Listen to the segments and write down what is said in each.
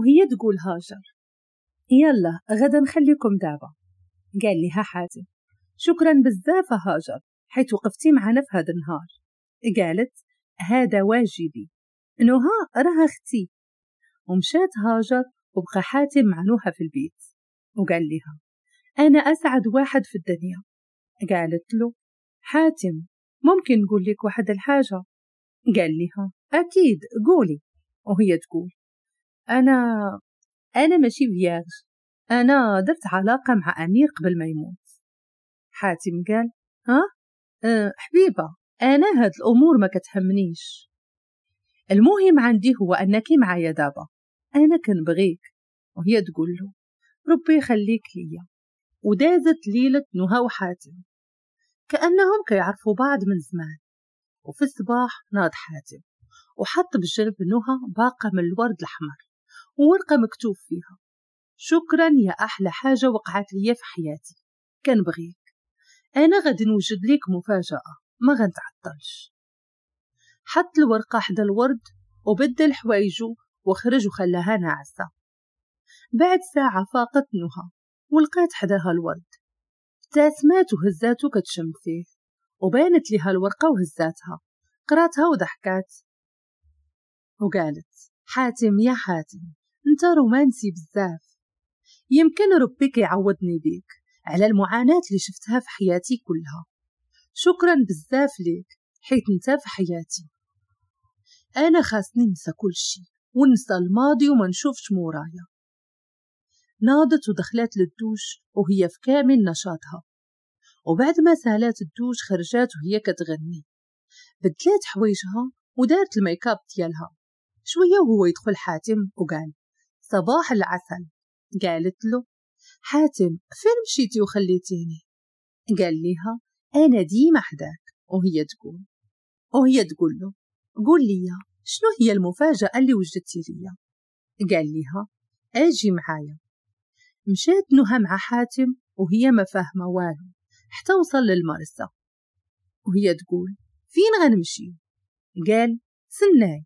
وهي تقول هاجر يلا غدا نخليكم دابا. قال لها حاتم شكرا بزاف هاجر حيث وقفتي معنا في هذا النهار. قالت هذا واجبي، نهى راها اختي. ومشات هاجر وبقى حاتم مع نهى في البيت وقال لها أنا أسعد واحد في الدنيا. قالت له حاتم ممكن نقول لك واحد الحاجة؟ قال لها أكيد قولي. وهي تقول أنا ماشي فياج، أنا درت علاقة مع أمير قبل ما يموت. حاتم قال ها؟ حبيبة أنا هاد الأمور ما كتهمنيش، المهم عندي هو أنك معايا دابا، أنا كنبغيك. وهي تقول له ربي يخليك ليا. ودازت ليلة نهى وحاتم كأنهم كيعرفوا بعض من زمان. وفي الصباح ناض حاتم وحط بجرب نهى باقة من الورد الأحمر وورقة مكتوب فيها شكرا يا أحلى حاجة وقعت لي في حياتي، كنبغيك، أنا غادي نوجد ليك مفاجأة ما غنتعطلش. حط الورقة حدا الورد وبدل حوايجو وخرج وخلاها ناعسة. بعد ساعة فاقت نهى ولقات حداها الورد، ابتسمات وهزاتو كتشم فيه وبانت لها الورقة وهزاتها، قراتها وضحكات وقالت حاتم يا حاتم انت رومانسي بزاف، يمكن ربي كيعوضني بيك على المعاناة اللي شفتها في حياتي كلها، شكرا بزاف ليك حيت انت في حياتي، انا خاصني ننسى كل شي وننسى الماضي وما نشوفش مورايا. ناضت ودخلت للدوش وهي في كامل نشاطها، وبعد ما سالات الدوش خرجات وهي كتغني، بدلات حوايجها ودارت الميكاب ديالها. شوية وهو يدخل حاتم وقال صباح العسل. قالت له حاتم فين مشيتي وخليتيني؟ قال لها أنا ديما حداك. وهي تقول له قول لي شنو هي المفاجأة اللي وجدتي ليا؟ قال لها أجي معايا. مشات نهى مع حاتم وهي ما فاهمة والو حتى وصل للمرسى وهي تقول فين غنمشي؟ قال سناي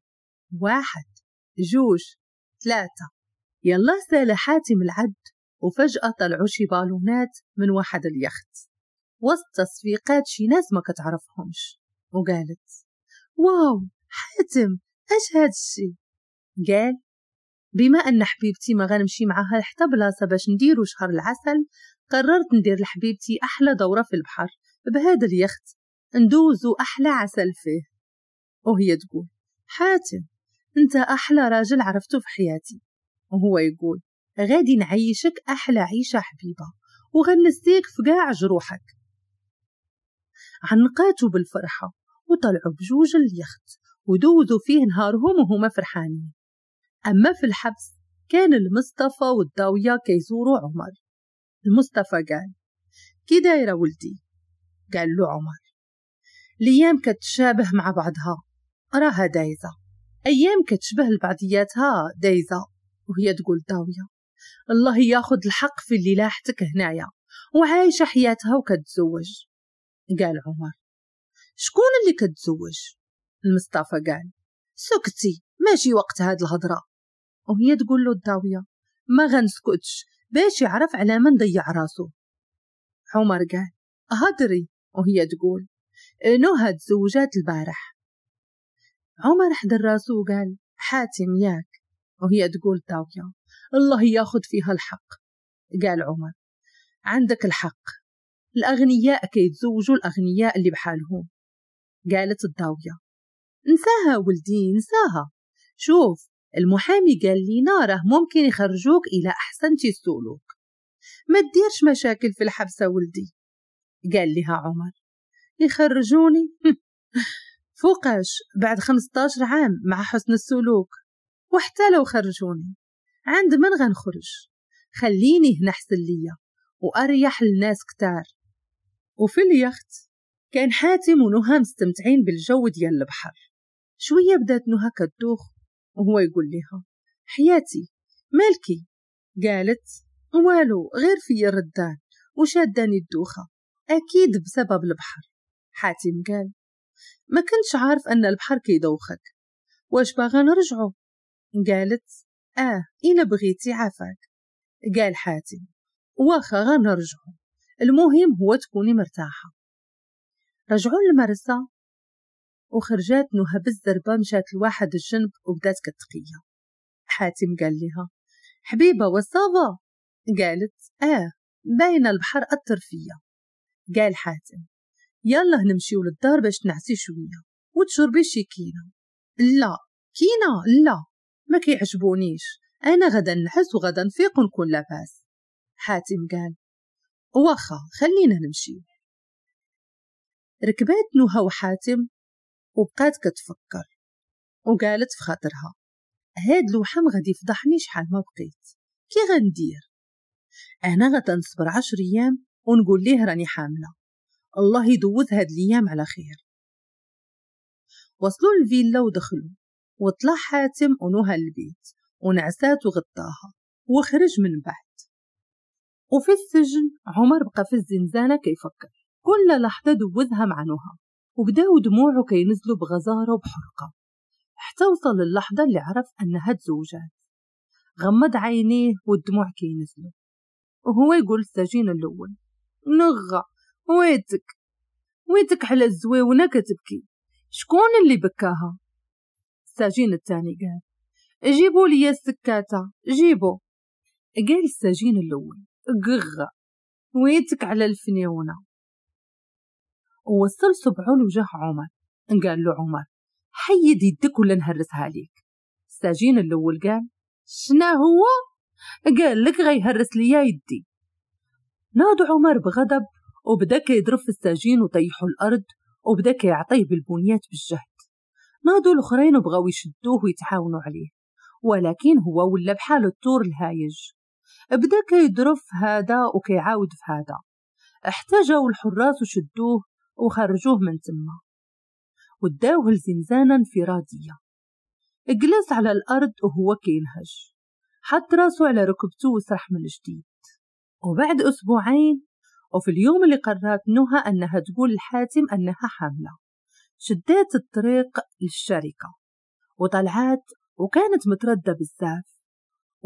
واحد جوج ثلاثة. يلا سال حاتم العد وفجأة طلعوا شي بالونات من واحد اليخت وسط تصفيقات شي ناس ما كتعرفهمش وقالت واو حاتم اش هاد الشي؟ قال بما أن حبيبتي ما غنمشي معاها حتى بلاصة باش نديرو شهر العسل، قررت ندير لحبيبتي أحلى دورة في البحر بهذا اليخت ندوزو أحلى عسل فيه. وهي تقول حاتم انت أحلى راجل عرفته في حياتي. وهو يقول غادي نعيشك أحلى عيشة حبيبة وغنسيك في كاع جروحك. عنقاتو بالفرحة وطلعوا بجوج اليخت ودوزوا فيه نهارهم وهما فرحانين. أما في الحبس كان المصطفى والداوية كيزوروا عمر. المصطفى قال كي دايرة ولدي؟ قال له عمر الأيام كتشابه مع بعضها راها دايزة، أيام كتشبه لبعضياتها دايزة. وهي تقول داوية الله ياخد الحق في اللي لاحتك هنايا وعايشة حياتها وكتزوج. قال عمر شكون اللي كتزوج؟ المصطفى قال سكتي ماشي وقت هاد الهضرة. وهي تقول له الداوية ما غنسكتش باش يعرف على من ضيع راسو. عمر قال هضري. وهي تقول نهى تزوجات البارح. عمر حضر راسو وقال حاتم ياك؟ وهي تقول الداوية الله ياخد فيها الحق. قال عمر عندك الحق، الأغنياء كيتزوجوا الأغنياء اللي بحالهم. قالت الداوية نساها ولدي نساها، شوف المحامي قال لينا راه ممكن يخرجوك إلى أحسنتي السلوك، ما تديرش مشاكل في الحبسة ولدي. قال لها عمر يخرجوني فوقاش بعد 15 عام مع حسن السلوك، وحتى لو خرجوني عند من غنخرج، خليني هنا حسن ليا وأريح للناس كتار. وفي اليخت كان حاتم ونهى مستمتعين بالجو ديال البحر. شوية بدات نهى كتدوخ وهو يقول لها حياتي مالكي؟ قالت والو غير في الردان وشاداني الدوخة أكيد بسبب البحر. حاتم قال ما كنتش عارف أن البحر كيدوخك، واش باغا نرجعو؟ قالت إلا بغيتي عافاك، قال حاتم. واخا غنرجعو، المهم هو تكوني مرتاحة. رجعوا للمرسى وخرجات نهى بالزربة، مشات لواحد الجنب وبدات كتقية. حاتم قال لها حبيبة وصافا، قالت باينة البحر أثر فيا. قال حاتم يلا نمشيو للدار باش تنعسي شوية وتشربي شي كينة. لا كينة لا، ما كيعجبونيش، أنا غدا نحس وغدا نفيق ونكون لاباس. حاتم قال واخا خلينا نمشيو. ركبات نهى وحاتم وبقات كتفكر وقالت في خاطرها هاد الوحم غادي يفضحني شحال ما بقيت، كي غندير؟ انا غدا نصبر 10 ايام ونقول ليه راني حامله، الله يدوز هاد الايام على خير. وصلوا للفيلا ودخلوا، وطلع حاتم ونهى البيت ونعسات وغطاها وخرج من بعد. وفي السجن عمر بقى في الزنزانه كيفكر، كل لحظه دوزها مع نهى وبداو دموعه كينزلوا بغزاره وبحرقه، حتى وصل اللحظه اللي عرف انها تزوجات. غمض عينيه والدموع كينزلوا وهو يقول السجين الاول نغى ويتك ويتك على الزويونه كتبكي، شكون اللي بكاها؟ السجين الثاني قال جيبوا لي السكاته جيبوا. قال السجين الاول غغى ويتك على الفنيونه. ووصل صبعو لوجه عمر، قال له عمر حيد يدك ولا نهرسها ليك. السجين الاول قال شنا هو؟ قال لك غيهرس ليا يدي. ناض عمر بغضب وبدا كيضرب في السجين وطيحو الارض وبدا كيعطيه بالبنيات بالجهد. ناضوا الاخرين وبغاو يشدوه ويتعاونوا عليه، ولكن هو ولا بحال الطور الهايج، بدا كيضرب في هذا وكيعاود في هذا، احتاجوا الحراس وشدوه وخرجوه من تما وداوه لزنزانة انفرادية. جلس على الأرض وهو كينهج، حط راسو على ركبته وسرح من جديد. وبعد 2 أسبوع وفي اليوم اللي قررت نهى أنها تقول لحاتم أنها حاملة، شدات الطريق للشركة وطلعات وكانت متردة بزاف.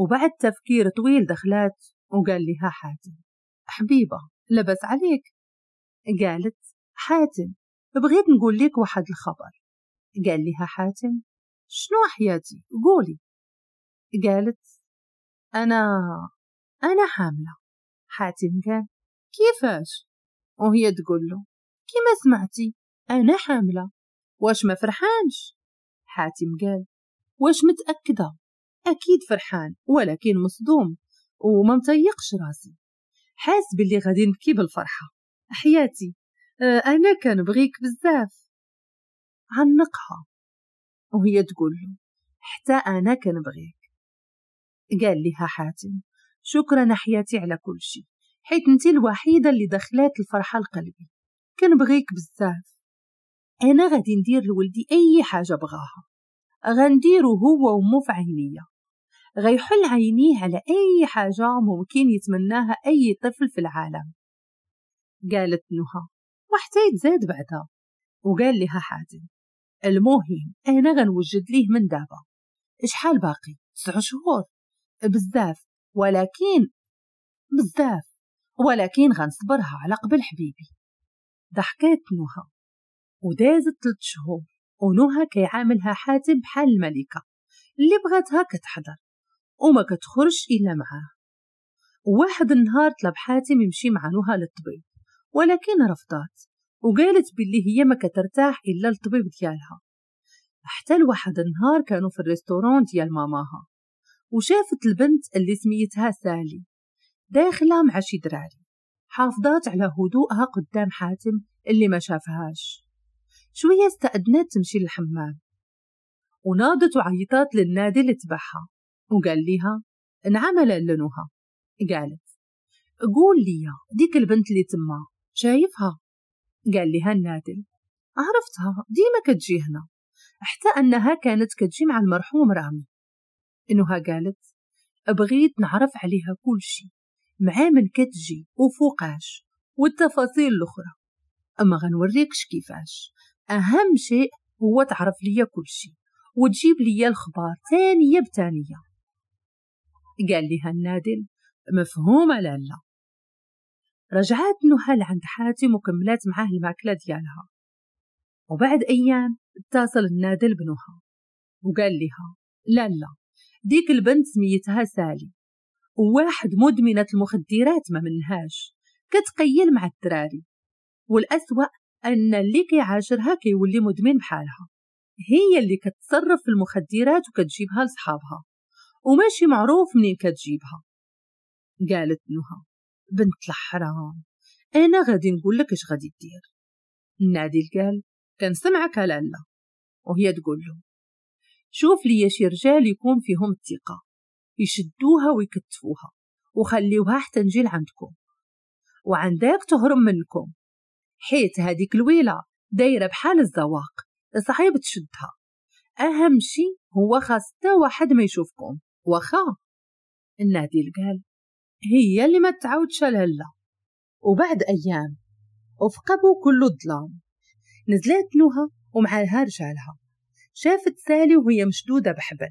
وبعد تفكير طويل دخلات وقال لها حاتم حبيبة لبس عليك. قالت حاتم بغيت نقول لك واحد الخبر. قال لها حاتم شنو حياتي قولي. قالت أنا حاملة. حاتم قال كيفاش؟ وهي تقول له كيما سمعتي أنا حاملة، واش ما فرحانش؟ حاتم قال واش متأكدة؟ أكيد فرحان ولكن مصدوم وما مطيقش راسي، حاس باللي غادي نبكي بالفرحة. حياتي أنا كنبغيك بزاف. عنقها وهي تقول له حتى أنا كنبغيك. قال لها حاتم شكرا حياتي على كل شيء، حيت انت الوحيدة اللي دخلات الفرحة لقلبي، كنبغيك بزاف. أنا غادي ندير لولدي أي حاجة بغاها، غنديرو هو ومو في عينيا، غيحل عينيه على أي حاجة ممكن يتمناها أي طفل في العالم. قالت نهى وحتى يتزاد بعدها. وقال لها حاتم المهم أنا غنوجد ليه من دابا، شحال باقي؟ 9 شهور بزاف، ولكن غنصبرها على قبل حبيبي. ضحكات نهى ودازت 3 شهور ونهى كيعاملها حاتم بحال الملكة اللي بغاتها كتحضر وما كتخرجش إلا معاه. واحد النهار طلب حاتم يمشي مع نهى للطبيب ولكن رفضات وقالت باللي هي ما كترتاح إلا الطبيب ديالها. حتى لواحد النهار كانوا في الريستوران ديال ماماها وشافت البنت اللي سميتها سالي داخلة مع شي دراري، حافظات على هدوءها قدام حاتم اللي ما شافهاش. شوية استأذنت تمشي للحمام وناضت وعيطات للنادي اللي تبعها وقال ليها نعم لنهى. قالت قول لي ديك البنت اللي تما شايفها؟ قال لها النادل عرفتها ديما كتجي هنا، حتى أنها كانت كتجي مع المرحوم رامي. إنها قالت بغيت نعرف عليها كل شي، مع من كتجي وفوقاش والتفاصيل الأخرى، أما غنوريكش كيفاش، أهم شيء هو تعرف ليا كل شي وتجيب ليا الخبار ثانية بثانية. قال لها النادل مفهومة لالا. رجعت نهى عند حاتم وكملت معاه الماكلة ديالها، وبعد أيام اتصل النادل بنهى وقال لها لالا ديك البنت سميتها سالي، وواحد مدمنة المخدرات ما منهاش، كتقيل مع الدراري، والأسوأ أن اللي كيعاشرها كيولي مدمن بحالها، هي اللي كتصرف في المخدرات وكتجيبها لصحابها وماشي معروف منين كتجيبها. قالت نهى بنت الحرام أنا غادي نقول لك إش غادي دير. النادل قال كنسمعك لالا، وهي تقول له شوف لي شي رجال يكون فيهم الثقة يشدوها ويكتفوها وخليوها حتى نجي لعندكم، وعن ذاك تهرب منكم، حيت هذيك الويلة دايرة بحال الزواق صعيب تشدها، أهم شي هو خاص تا واحد ما يشوفكم واخا. النادل قال هي اللي ما تعاودش لهلا. وبعد أيام وفي قبو كله ظلام نزلت نهى ومعها رجالها، شافت سالي وهي مشدودة بحبل،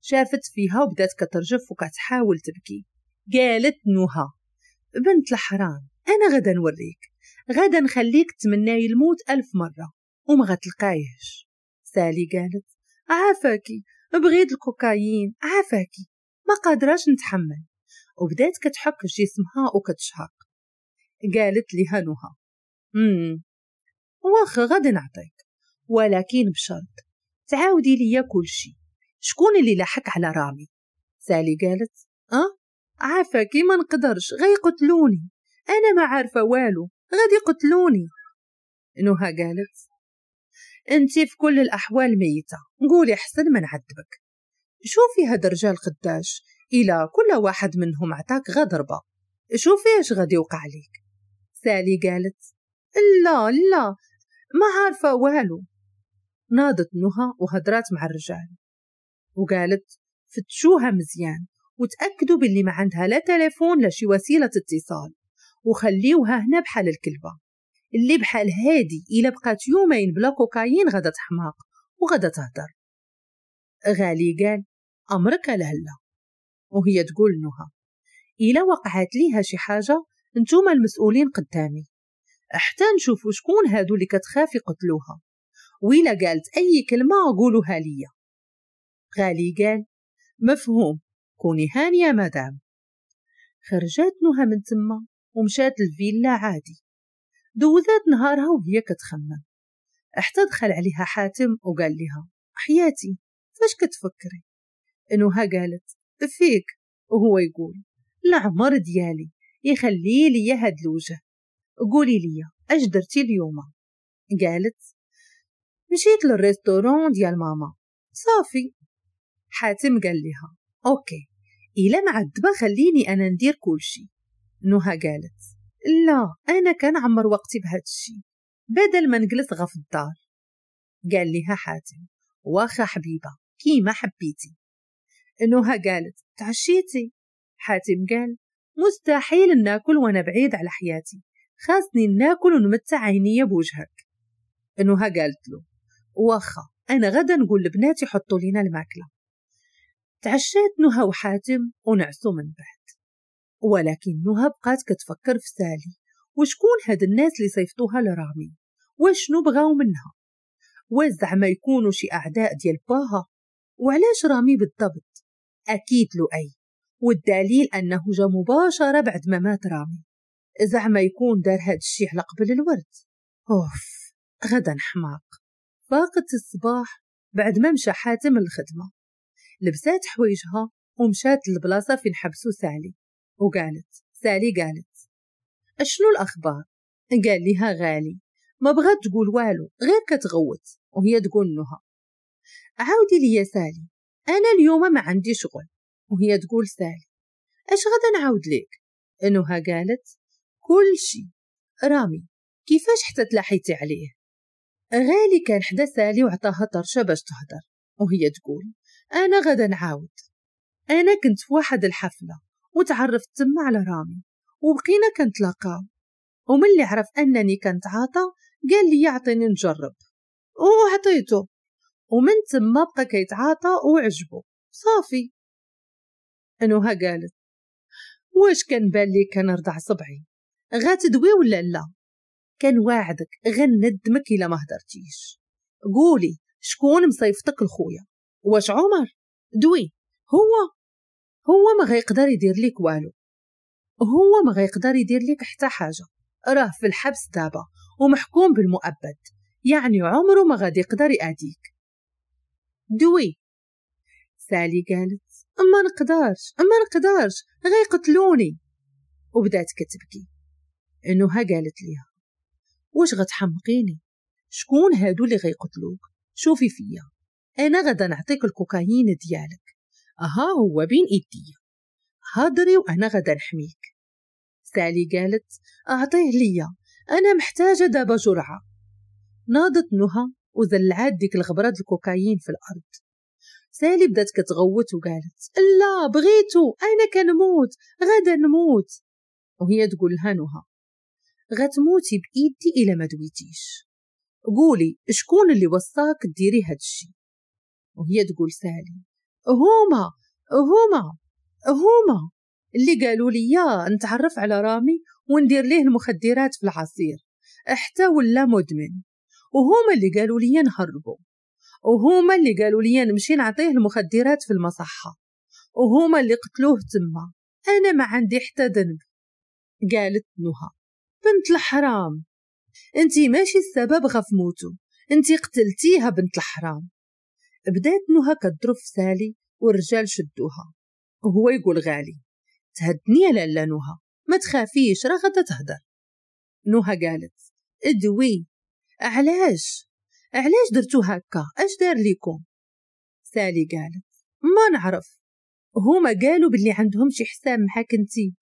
شافت فيها وبدات كترجف وكتحاول تبكي. قالت نهى بنت الحرام أنا غدا نوريك، غدا نخليك تمناي الموت 1000 مرة وما غتلقايهش. سالي قالت عافاكي بغيت الكوكايين عافاكي ما قادراش نتحمل، وبدات كتحك في جسمها وكتشهق. قالت لها نهى واخا غدا نعطيك، ولكن بشرط تعاودي ليا كلشي، شكون اللي لاحق على رامي؟ سالي قالت عافاكي ما نقدرش غيقتلوني، انا ما عارفه والو غادي يقتلوني. نهى قالت انتي في كل الاحوال ميته، قولي حسن ما نعذبك، شوفي هاد الرجال قداش، الى كل واحد منهم عطاك غضربه شوفي اش غادي يوقع ليك. سالي قالت لا ما عارفه والو. ناضت نهى وهضرات مع الرجال وقالت فتشوها مزيان وتأكدوا باللي ما عندها لا تليفون لا شي وسيلة اتصال، وخليوها هنا بحال الكلبة، اللي بحال هادي إلا بقات يومين بلا كوكايين غدا تحماق وغدا تهدر. غالي قال أمرك لهلا، وهي تقول نهى إلا وقعت ليها شي حاجة انتوما المسؤولين قدامي، حتى نشوفوا شكون هادو اللي كتخافي قتلوها، وإلا قالت أي كلمة قولوها ليا. غالي قال مفهوم، كوني هانية مدام. خرجت نهى من تما ومشات الفيلا عادي، دوزات نهارها وهي كتخمم حتى دخل عليها حاتم وقال لها حياتي فاش كتفكري؟ نهى قالت فيك، وهو يقول العمر ديالي يخلي لي هاد الوجه، قولي لي اش درتي اليوم؟ قالت مشيت للريستورون ديال ماما صافي. حاتم قال لها اوكي الا معذبه خليني انا ندير كلشي. نهى قالت لا انا كنعمر وقتي بهذا الشيء، بدل ما نجلس غا في الدار. قال لها حاتم واخا حبيبه كيما حبيتي. نهى قالت تعشيتي؟ حاتم قال مستحيل ناكل وانا بعيد على حياتي، خاصني ناكل ونمتع عينيا بوجهك. نهى قالت له واخا انا غدا نقول لبناتي حطوا لينا الماكله. تعشات نهى وحاتم ونعسوا من بعد، ولكن نهى بقات كتفكر في سالي وشكون هاد الناس اللي صيفطوها لرامي وشنو بغاو منها، وزعما يكونوا شي اعداء ديال باها، وعلاش رامي بالضبط؟ اكيد له اي، والدليل انه جا مباشره بعد ما مات رامي، زعما يكون دار هاد الشي على قبل الورد. اوف غدا نحماق. فاقت الصباح بعد ما مشى حاتم للخدمه، لبسات حوايجها ومشات للبلاصه فين حبسو سالي وقالت سالي قالت اشنو الاخبار؟ قال لها غالي ما بغات تقول والو غير كتغوت، وهي تقول نهى عاودي لي يا سالي انا اليوم ما عندي شغل، وهي تقول سالي اش غدا نعاود ليك؟ نهى قالت كل شي. رامي كيفاش حتى تلاحيتي عليه؟ غالي كان حدا سالي وعطاها طرشه باش تهدر، وهي تقول أنا غدا نعاود، أنا كنت في واحد الحفلة وتعرفت تما على رامي وبقينا كنتلاقاو، ومن اللي عرف أنني كنتعاطى قال لي يعطيني نجرب وعطيته، ومن تما بقى كيتعاطى وعجبه صافي. نهى قالت واش كان بالي كان رضع صبعي غاتدوي ولا لا؟ كان واعدك غندمك الا ما هدرتيش. قولي شكون مصيفطك لخويا؟ واش عمر؟ دوي. هو ما غيقدر يدير لك والو، هو ما غيقدر يدير لك حتى حاجه، راه في الحبس دابا ومحكوم بالمؤبد، يعني عمره ما غادي يقدر يأديك. دوي. سالي قالت ما نقدرش غيقتلوني، وبدات كتبكي. نهى قالت ليها واش غتحمقيني؟ شكون هادو اللي غيقتلوك؟ شوفي فيا انا غدا نعطيك الكوكايين ديالك، ها هو بين ايديا، هضري وانا غدا نحميك. سالي قالت اعطيه ليا انا محتاجه دابا جرعه. ناضت نهى وزلعات ديك الغبره د الكوكايين في الارض. سالي بدات كتغوت وقالت لا بغيتو انا كنموت، غدا نموت. وهي تقول لها نهى غتموتي بايدي الا ما دويتيش، قولي شكون اللي وصاك ديري هادشي؟ وهي تقول سالي هما اللي قالوا لي نتعرف على رامي وندير ليه المخدرات في العصير حتى ولا مدمن، وهما اللي قالوا لي نهربو، وهما اللي قالوا لي نمشي نعطيه المخدرات في المصحة، وهما اللي قتلوه تما، انا ما عندي حتى ذنب. قالت نهى بنت الحرام انتي ماشي السبب غفموتو، انتي قتلتيها بنت الحرام. بدات نهى كتضرب في سالي والرجال شدوها، وهو يقول غالي تهدني يا لالا نهى، ما تخافيش راه غدا تهدر. نهى قالت ادوي، علاش درتو هكا؟ اش دار ليكم؟ سالي قالت ما نعرف، هما قالوا باللي عندهم شي حساب معاك انتي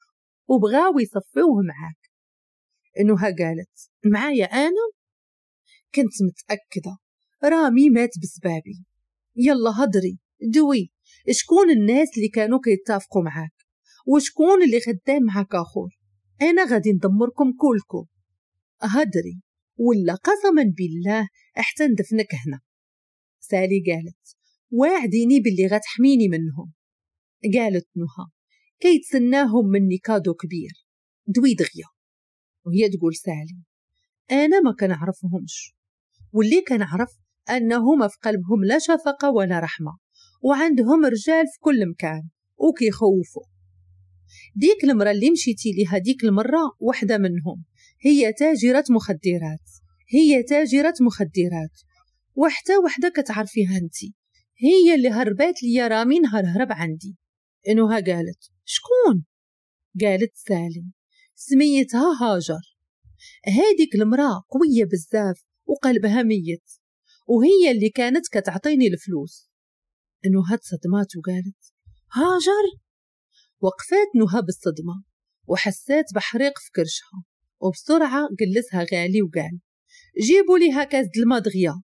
وبغاو يصفيوه معاك. نهى قالت معايا انا؟ كنت متاكده رامي مات بسبابي. يلا هضري دوي، شكون الناس اللي كانوا كيتفقوا معاك؟ وشكون اللي خدام معاك اخر؟ انا غادي ندمركم كلكم، هضري ولا قسما بالله حتى ندفنك هنا. سالي قالت واعديني باللي غتحميني منهم. قالت نهى كيتسناهم مني كادو كبير، دوي دغيا. وهي تقول سالي انا ما كنعرفهمش، واللي كنعرف انهما في قلبهم لا شفقه ولا رحمه، وعندهم رجال في كل مكان وكيخوفوا. ديك المراه اللي مشيتي ليها ديك المره وحده منهم، هي تاجره مخدرات وحتى وحده كتعرفيها انتي، هي اللي هربات ليا رامي نهار هرب عندي. نهى قالت شكون؟ قالت سالي سميتها هاجر، هاديك المراه قويه بزاف وقلبها ميت، وهي اللي كانت كتعطيني الفلوس. نهى تصدمات وقالت هاجر؟ وقفات نهى بالصدمه وحسات بحريق في كرشها، وبسرعه جلسها غالي وقال جيبوا ليها كاس دلما دغيا.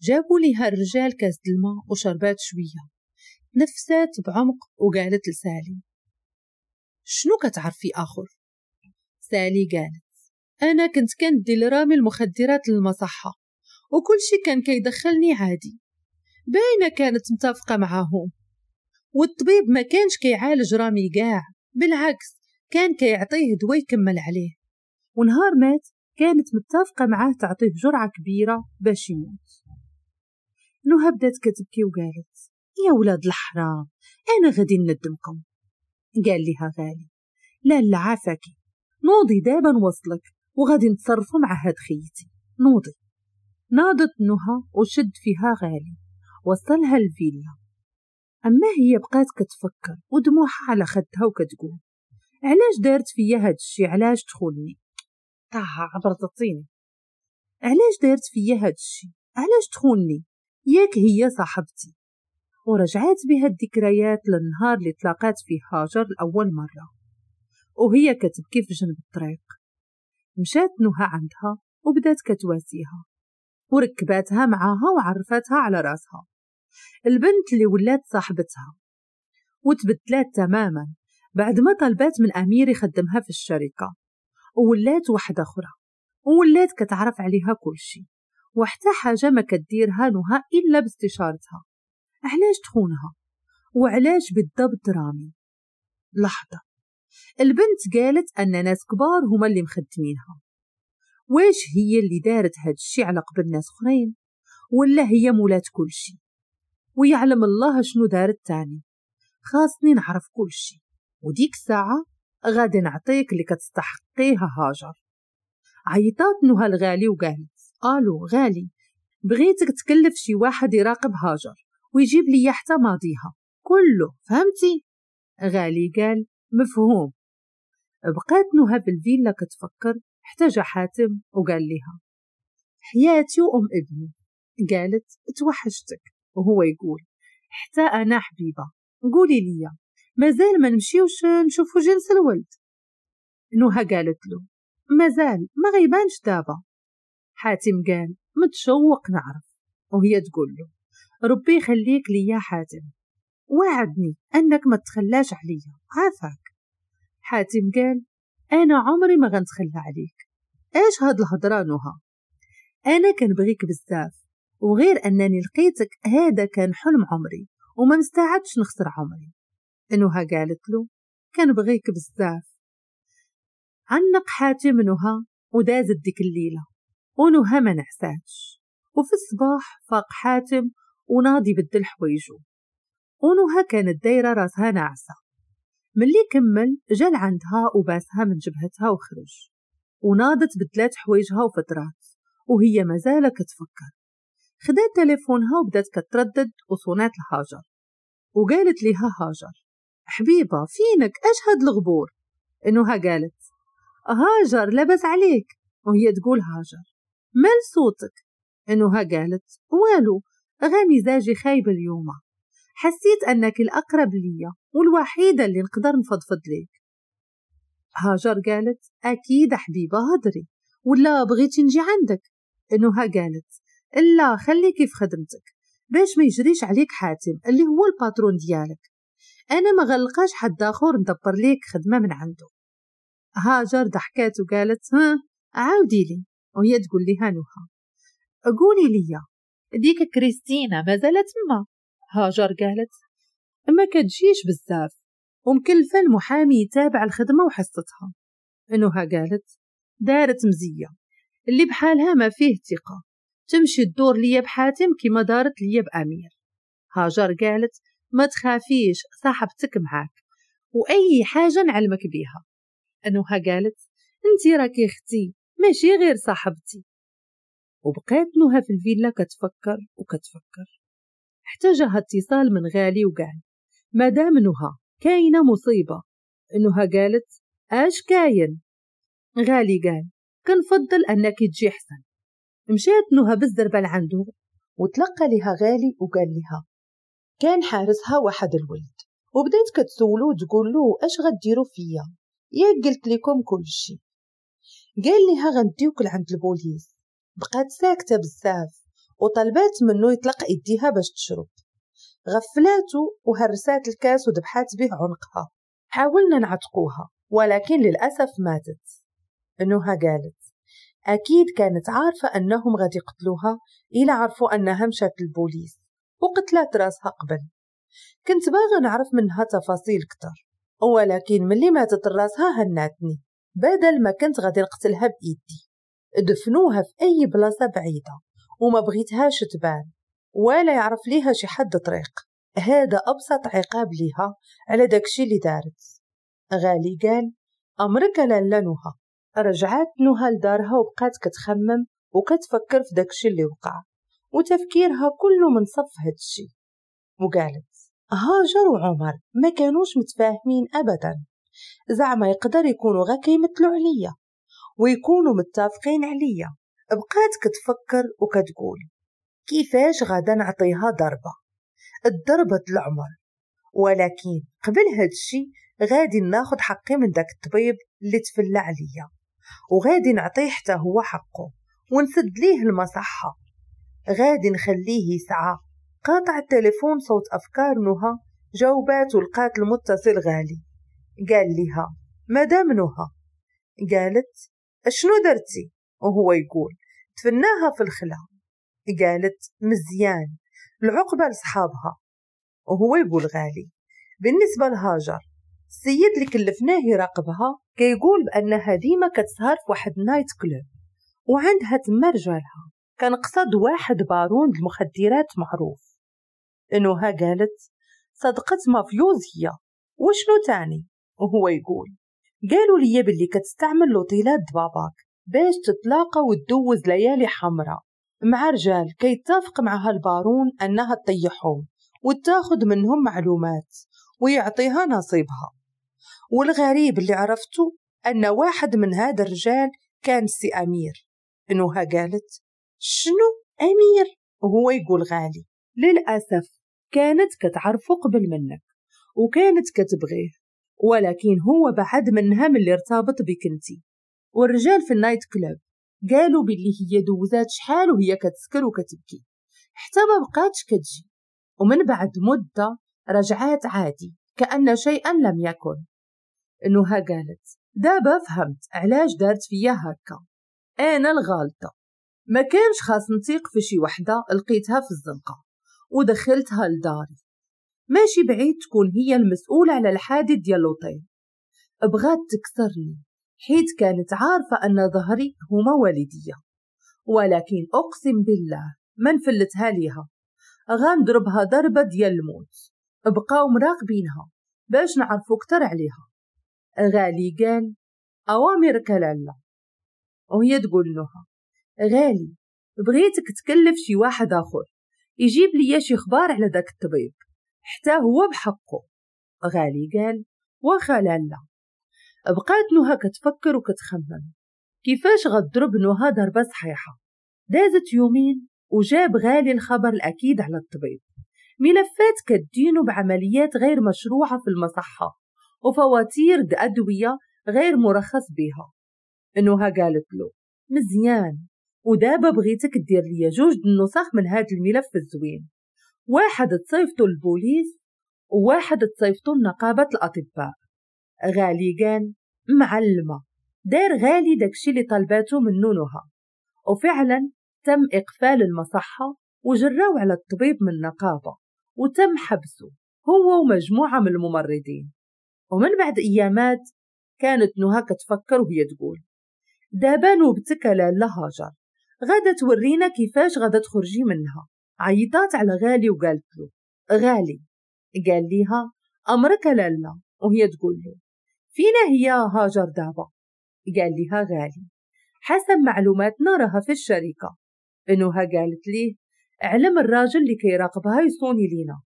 جابوا ليها الرجال كاس دلما وشربات شويه، تنفست بعمق وقالت لسالي شنو كتعرفي اخر؟ سالي قالت انا كنت كندي لرامي المخدرات للمصحه وكل شي كان كيدخلني عادي، باينه كانت متفقه معاهم، والطبيب ما كانش كيعالج رامي كاع، بالعكس كان كيعطيه دواء يكمل عليه، ونهار مات كانت متفقه معاه تعطيه جرعه كبيره باش يموت. نهى بدات كتبكي وقالت يا ولاد الحرام انا غادي ندمكم. قال لها غالي لا عافاكي، نوضي دابا نوصلك وغادي نتصرفوا مع هاد خيتي، نوضي. ناضت نهى وشد فيها غالي وصلها الفيلا، اما هي بقات كتفكر ودموعها على خدها وكتقول علاش دارت فيا هادشي؟ علاش تخوني طاها عبرتطيني؟ علاش دارت فيا هادشي؟ علاش تخوني؟ ياك هي صاحبتي. ورجعات بها الذكريات للنهار اللي تلاقات فيه هاجر الاول مره وهي كتبكي في جنب الطريق. مشات نهى عندها وبدات كتواسيها وركباتها معاها وعرفتها على راسها البنت اللي ولات صاحبتها، وتبدلات تماما بعد ما طلبات من أمير يخدمها في الشركة، وولات واحدة أخرى، وولات كتعرف عليها كل شي، وحتى حاجة ما كديرها نهى إلا باستشارتها. علاش تخونها؟ وعلاش بالضبط رامي؟ لحظة، البنت قالت أن ناس كبار هما اللي مخدمينها، واش هي اللي دارت هاد الشي على قبل ناس اخرين؟ ولا هي مولات كل شي؟ ويعلم الله شنو دارت تاني، خاصني نعرف كل شي، وديك الساعة غادي نعطيك اللي كتستحقيها هاجر. عيطات نهى لغالي وقالت: قالوا غالي، بغيتك تكلف شي واحد يراقب هاجر ويجيب لي حتى ماضيها كله، فهمتي؟ غالي قال: مفهوم. بقات نهى بالفيلا كتفكر، احتاج حاتم وقال لها: حياتي وأم ابني. قالت: توحشتك. وهو يقول: حتى أنا حبيبة، قولي لي مازال ما نمشيوش نشوفو جنس الولد؟ نهى قالت له: مازال ما غيبانش دابا. حاتم قال: متشوق نعرف. وهي تقول له: ربي يخليك ليا حاتم، وعدني أنك ما تخلاش عليا، عافاك. حاتم قال: أنا عمري ما غنتخلى عليك. إيش هاد الهضرة نهى؟ أنا كنبغيك بزاف، وغير أنني لقيتك هذا كان حلم عمري وما مستعدش نخسر عمري. نهى قالت له: كنبغيك بزاف. عنق حاتم نهى ودازت ديك الليلة، ونهى ما نعساتش. وفي الصباح فاق حاتم وناضي بدل حوايجو، ونهى كانت دايرة راسها ناعسة. ملي كمل جا لعندها وباسها من جبهتها وخرج، وناضت بدلات حوايجها وفطرات، وهي مازال كتفكر. خدات تليفونها وبدات كتردد وصونات لهاجر، وقالت ليها هاجر: حبيبة فينك، اش هاد الغبور؟ نهى قالت: هاجر لاباس عليك. وهي تقول: هاجر مال صوتك؟ نهى قالت: والو، غا مزاجي خايب اليوم، حسيت أنك الأقرب ليا والوحيدة اللي نقدر نفضفض ليك. هاجر قالت: أكيد حبيبة هضري، ولا بغيتي نجي عندك؟ نهى قالت: لا، خليكي في خدمتك باش ما يجريش عليك حاتم اللي هو الباترون ديالك، أنا ما غلقاش حد آخر ندبر ليك خدمة من عنده. هاجر ضحكات وقالت: ها عاودي لي. وهي تقول لها نهى: قولي ليا، ديك كريستينا مازالت ما؟ هاجر قالت: ما كتجيش بزاف، ومكلفة المحامي يتابع الخدمة وحصتها. نهى قالت: دارت مزية، اللي بحالها ما فيه ثقة، تمشي الدور ليا بحاتم كما دارت ليا بأمير. هاجر قالت: ما تخافيش، صاحبتك معاك وأي حاجة نعلمك بيها. نهى قالت: انتي راكي اختي ماشي غير صاحبتي. وبقات نهى في الفيلا كتفكر وكتفكر. احتاجها اتصال من غالي وقال: مدام نهى كاينة مصيبة. نهى قالت: اش كاين؟ غالي قال: كنفضل أنك تجي حسن. مشات نهى بالزربة لعنده وتلقى لها غالي وقال لها: كان حارسها واحد الولد، وبدات كتسولو تقول له: اش غديروا فيا؟ ياك قلت لكم كل شي. قال لها: غنديوك لعند البوليس. بقات ساكتة بزاف، وطلبات منه يطلق يديها باش تشرب. غفلاتو وهرسات الكاس ودبحات به عنقها. حاولنا نعتقوها ولكن للأسف ماتت. نهى قالت: أكيد كانت عارفة أنهم غادي يقتلوها إلا عرفوا أنها مشات البوليس وقتلات راسها قبل. كنت باغا نعرف منها تفاصيل كتر، ولكن ملي ماتت راسها هناتني، بدل ما كنت غادي نقتلها بإيدي دفنوها في أي بلاصة بعيدة وما بغيتهاش تبان ولا يعرف ليها شي حد طريق. هذا أبسط عقاب ليها على داكشي اللي دارت. غالي قال: أمرك لالا نهى. رجعات نهى لدارها وبقات كتخمم وكتفكر في داكشي اللي وقع، وتفكيرها كله من صف هادشي. وقالت: هاجر وعمر ما كانوش متفاهمين أبدا، زعما يقدر يكونوا غا كيمثلوا عليا ويكونوا متفقين عليا. بقات كتفكر وكتقول: كيفاش غادا نعطيها ضربة، الضربة العمر، ولكن قبل هادشي غادي ناخد حقي من داك الطبيب اللي تفلى عليا، وغادي نعطيه حتى هو حقه ونسد ليه المصحة. غادي نخليه يسعى. قاطع التليفون صوت أفكار نهى. جاوبات ولقات المتصل غالي. قال لها: مدام نهى. قالت: شنو درتي؟ وهو يقول: دفناها في الخلا. قالت: مزيان، العقبة لصحابها. وهو يقول غالي: بالنسبة لهاجر السيد اللي كلفناه يراقبها كيقول بانها ديما كتسهر في واحد نايت كلوب وعندها تما رجالها، كنقصد واحد بارون المخدرات معروف. نهى قالت صدقت مافيوز هي وشنو تاني، وهو يقول قالوا لي باللي كتستعمل لوطيلات باباك باش تتلاقى وتدوز ليالي حمراء مع رجال كيتفق معها البارون انها تطيحهم وتاخد منهم معلومات ويعطيها نصيبها. والغريب اللي عرفته ان واحد من هذا الرجال كان سي امير. نهى قالت شنو امير، وهو يقول غالي للاسف كانت كتعرفه قبل منك وكانت كتبغيه، ولكن هو بعد منها من اللي ارتبط بكنتي. والرجال في النايت كلوب قالوا باللي هي دوزات شحال وهي كتسكر وكتبكي حتى ما بقاتش كتجي، ومن بعد مده رجعات عادي كأن شيئا لم يكن. نهى قالت دابا فهمت علاش دارت فيا هكا، انا الغالطه، ما كانش خاص نتيق في شي وحده لقيتها في الزنقه ودخلتها لداري، ماشي بعيد تكون هي المسؤولة على الحادث ديال لوطين. بغات تكسرني حيت كانت عارفة أن ظهري هما والدية، ولكن أقسم بالله ما نفلتها ليها، غنضربها ضربة ديال الموت. بقاو مراقبينها باش نعرفو كتر عليها. غالي قال أوامرك لالا، وهي تقول لها غالي بغيتك تكلف شي واحد آخر يجيب لي شي اخبار على داك الطبيب حتى هو بحقه. غالي قال واخا لالا. بقات نهى كتفكر وكتخمم كيفاش غضرب نهى ضربه صحيحه. دازت يومين وجاب غالي الخبر الاكيد على الطبيب، ملفات كدينو بعمليات غير مشروعه في المصحه وفواتير بادويه غير مرخص بها. نهى قالت له مزيان، ودابا بغيتك دير ليا جوج النسخ من هاد الملف الزوين، واحد تصيفطو البوليس وواحد تصيفطو لنقابة الأطباء. غالي قال معلمة. دار غالي داكشي اللي طلباتو منو نهى، وفعلا تم إقفال المصحة وجراو على الطبيب من النقابة وتم حبسه هو ومجموعة من الممرضين. ومن بعد أيامات كانت نهى كتفكر وهي تقول دابا نوبتك لالا هاجر، غادا تورينا كيفاش غادا تخرجي منها. عيطات على غالي وقالت له غالي، قال ليها أمرك لالا، وهي تقول له فينا هي هاجر دابا؟ قال ليها غالي حسب معلوماتنا راها في الشركة. نهى قالت ليه علم الراجل اللي كيراقبها يصوني لينا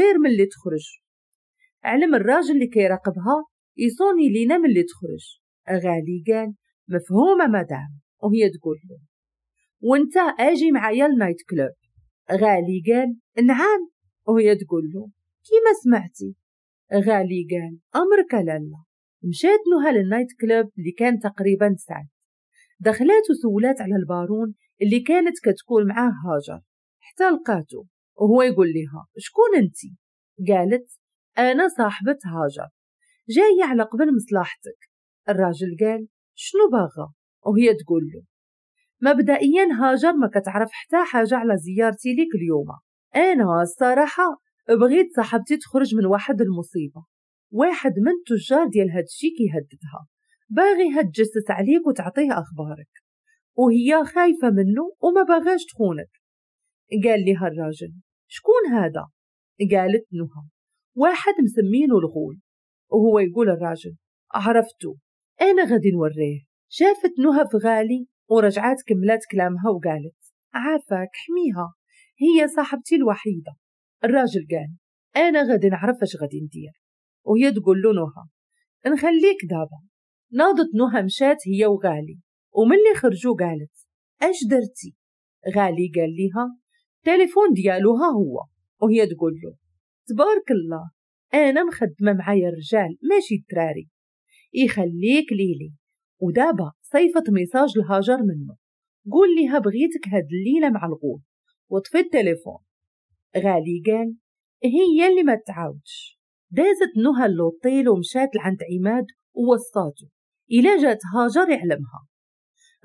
غير من اللي تخرج، علم الراجل اللي كيراقبها يصوني لينا من اللي تخرج. غالي قال مفهومة مدام، وهي تقول له وانت اجي معايا لنايت كلوب؟ غالي قال نعم، وهي تقول له كيما سمعتي. غالي قال امرك لالا. مشات نهى للنايت كلوب اللي كان تقريبا ساعة، دخلات وسولات على البارون اللي كانت كتكون معاه هاجر حتى لقاتو، وهو يقول لها شكون انتي؟ قالت انا صاحبة هاجر جايه على قبل مصلحتك. الراجل قال شنو باغا؟ وهي تقول له مبدئيا هاجر ما كتعرف حتى حاجه على زيارتي ليك اليوم، انا الصراحه بغيت صاحبتي تخرج من واحد المصيبه، واحد من التجار ديال هادشي كيهددها باغيها تجسس عليك وتعطيه اخبارك وهي خايفه منه وما باغاش تخونك. قال لها الراجل شكون هذا؟ قالت نهى واحد مسمينه الغول، وهو يقول الراجل عرفتو انا غادي نوريه. شافت نهى في غالي ورجعات كملات كلامها وقالت عافاك حميها هي صاحبتي الوحيده. الراجل قال انا غادي نعرف اش غادي ندير، وهي تقول له نهى نخليك دابا. ناضت نهى مشات هي وغالي، وملي خرجوا قالت اش درتي؟ غالي قال ليها التليفون ديالوها هو، وهي تقول له تبارك الله انا مخدمه معايا الرجال ماشي الدراري، يخليك ليلي ودابا صيفط ميساج لهاجر منه قول ليها بغيتك هاد الليله مع الغول، وطفي التليفون. غالي قال هي اللي ما تعاودش. دازت نهى للوطيل ومشات لعند عماد ووصاتو الا جات هاجر يعلمها.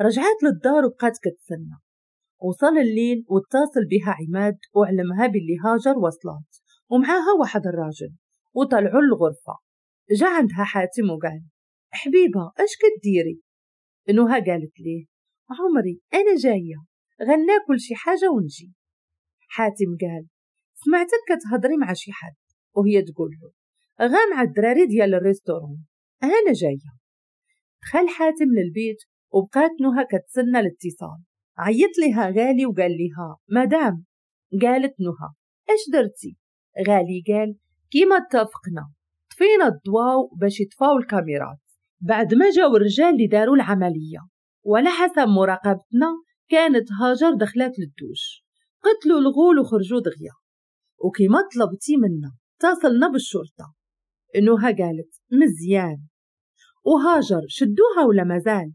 رجعت للدار وبقات كتسنى. وصل الليل واتصل بها عماد وعلمها باللي هاجر وصلات ومعاها واحد الراجل وطلعوا للغرفه. جا عندها حاتم وقال حبيبة اش كديري؟ نهى قالت ليه عمري أنا جاية غناكل شي حاجة ونجي. حاتم قال سمعتك كتهضري مع شي حد وهي تقول له غا مع الدراري ديال الريستورون أنا جاية. دخل حاتم للبيت وبقات نهى كتسنى الاتصال. عيط لها غالي وقال لها مدام. قالت نهى اش درتي؟ غالي قال كيما اتفقنا طفينا الضواو باش يطفاو الكاميرات بعد ما جاو الرجال اللي داروا العملية، وعلى حسب مراقبتنا كانت هاجر دخلات للدوش قتلوا الغول وخرجوا دغيا، وكيما طلبتي منا اتصلنا بالشرطة. نهى قالت مزيان. وهاجر شدوها ولا مازال؟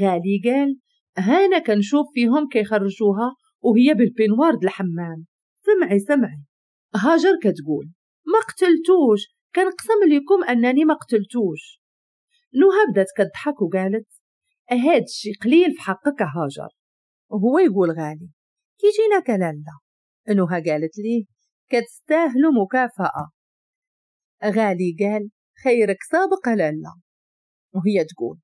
غالي قال هانا كنشوف فيهم كيخرجوها وهي بالبينوار د الحمام. سمعي هاجر كتقول ما قتلتوش كنقسم لكم انني ما قتلتوش. نهى بدات كضحك وقالت هاد الشي قليل في حقك هاجر. وهو يقول غالي كيجينا كلالا. نهى قالت ليه كتستاهلوا مكافأة. غالي قال خيرك سابق لالا. وهي تقول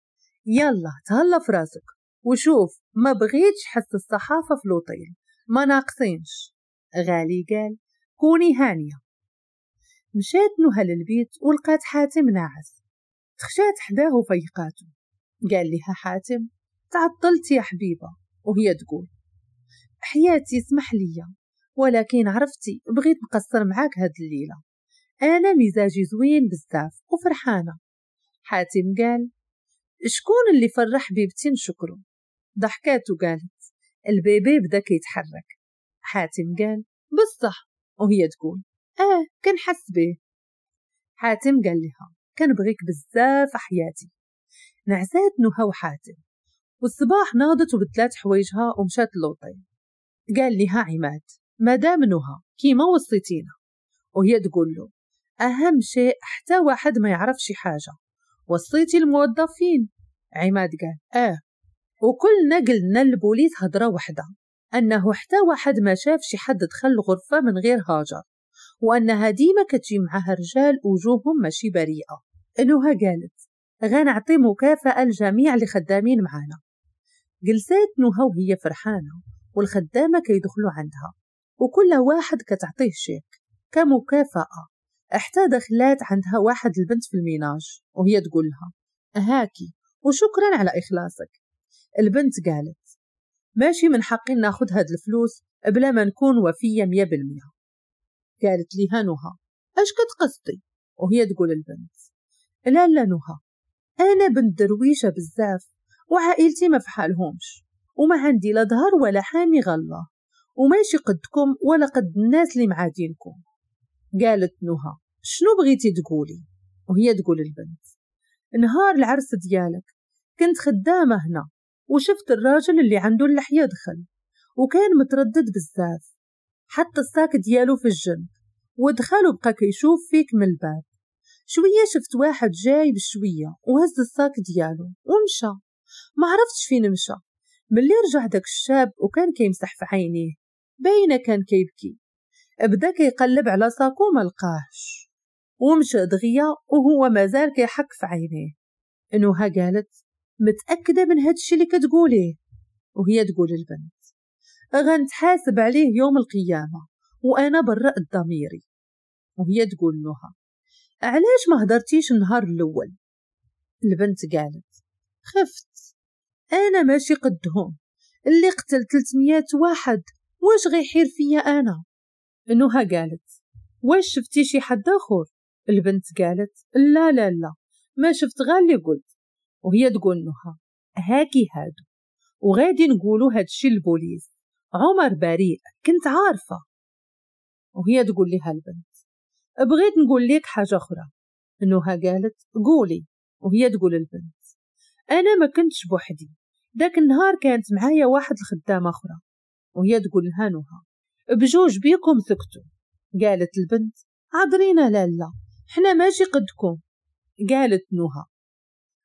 يلا تهلا في راسك وشوف ما بغيتش حس الصحافة في لوطيل ما ناقصينش. غالي قال كوني هانية. مشات نهى للبيت ولقات حاتم ناعس. تخشات حداه وفيقاته. قال لها حاتم تعطلتي يا حبيبة. وهي تقول حياتي اسمح لي ولكن عرفتي بغيت نقصر معاك هاد الليلة أنا مزاجي زوين بزاف وفرحانة. حاتم قال شكون اللي فرح بيبتي نشكره؟ ضحكات وقالت البيبي بدا كيتحرك. حاتم قال بصح. وهي تقول كنحس به. حاتم قال لها كنبغيك بزاف حياتي. نعسات نهى وحاتم والصباح ناضت وبدلات حوايجها ومشات للوطيل. قال لها عماد مدام نهى كيما وصيتينا. وهي تقول له أهم شيء حتى واحد ما يعرفش حاجة وصيتي الموظفين. عماد قال وكلنا قلنا للبوليس هضرة وحدة أنه حتى واحد ما شاف شي حد دخل الغرفة من غير هاجر وأنها ديما كتجي معها رجال وجوههم ماشي بريئة. نهى قالت غنعطي مكافأة لجميع اللي خدامين معانا. جلسات نهى وهي فرحانة والخدامة كيدخلوا عندها وكل واحد كتعطيه شيك كمكافأة. حتى دخلات عندها واحد البنت في الميناج وهي تقول لها هاكي وشكرا على إخلاصك. البنت قالت ماشي من حقي ناخد هاد الفلوس بلا ما نكون وفية 100%. قالت ليها نهى اش كتقصدي؟ وهي تقول البنت لا نهى انا بنت درويشه بزاف وعائلتي ما فحالهمش وما عندي لا ظهر ولا حامي غالله وماشي قدكم ولا قد الناس اللي معادينكم. قالت نهى شنو بغيتي تقولي؟ وهي تقول البنت نهار العرس ديالك كنت خدامه هنا وشفت الراجل اللي عنده اللحيه دخل وكان متردد بزاف حط الساك ديالو في الجنب ودخل وبقى كيشوف فيك من الباب. شويه شفت واحد جاي بشويه وهز الساك ديالو ومشى ما عرفتش فين مشى. ملي رجع داك الشاب وكان كيمسح في عينيه باينه كان كيبكي بدا كيقلب على ساكو ما لقاهش ومشى دغيا وهو مازال كيحك في عينيه. نهى قالت متاكده من هادشي اللي كتقوليه؟ وهي تقول البنت غنتحاسب عليه يوم القيامة وأنا برأت ضميري. وهي تقول نهى علاش ما هدرتيش النهار الأول؟ البنت قالت خفت أنا ماشي قدهم اللي قتل 300 واحد واش غيحير فيا أنا؟ نهى قالت واش شفتي شي حد آخر؟ البنت قالت لا ما شفت غالي قلت. وهي تقول نهى هاكي هادو وغادي نقولوا هادشي للبوليس عمر بريء كنت عارفة. وهي تقول لها البنت بغيت نقول لك حاجة أخرى. نهى قالت قولي. وهي تقول البنت أنا ما كنتش بوحدي داك النهار كانت معايا واحد الخدامة أخرى. وهي تقول لها نهى بجوج بيكم سكتوا. قالت البنت عذرينا لالا حنا ماشي قدكم. قالت نهى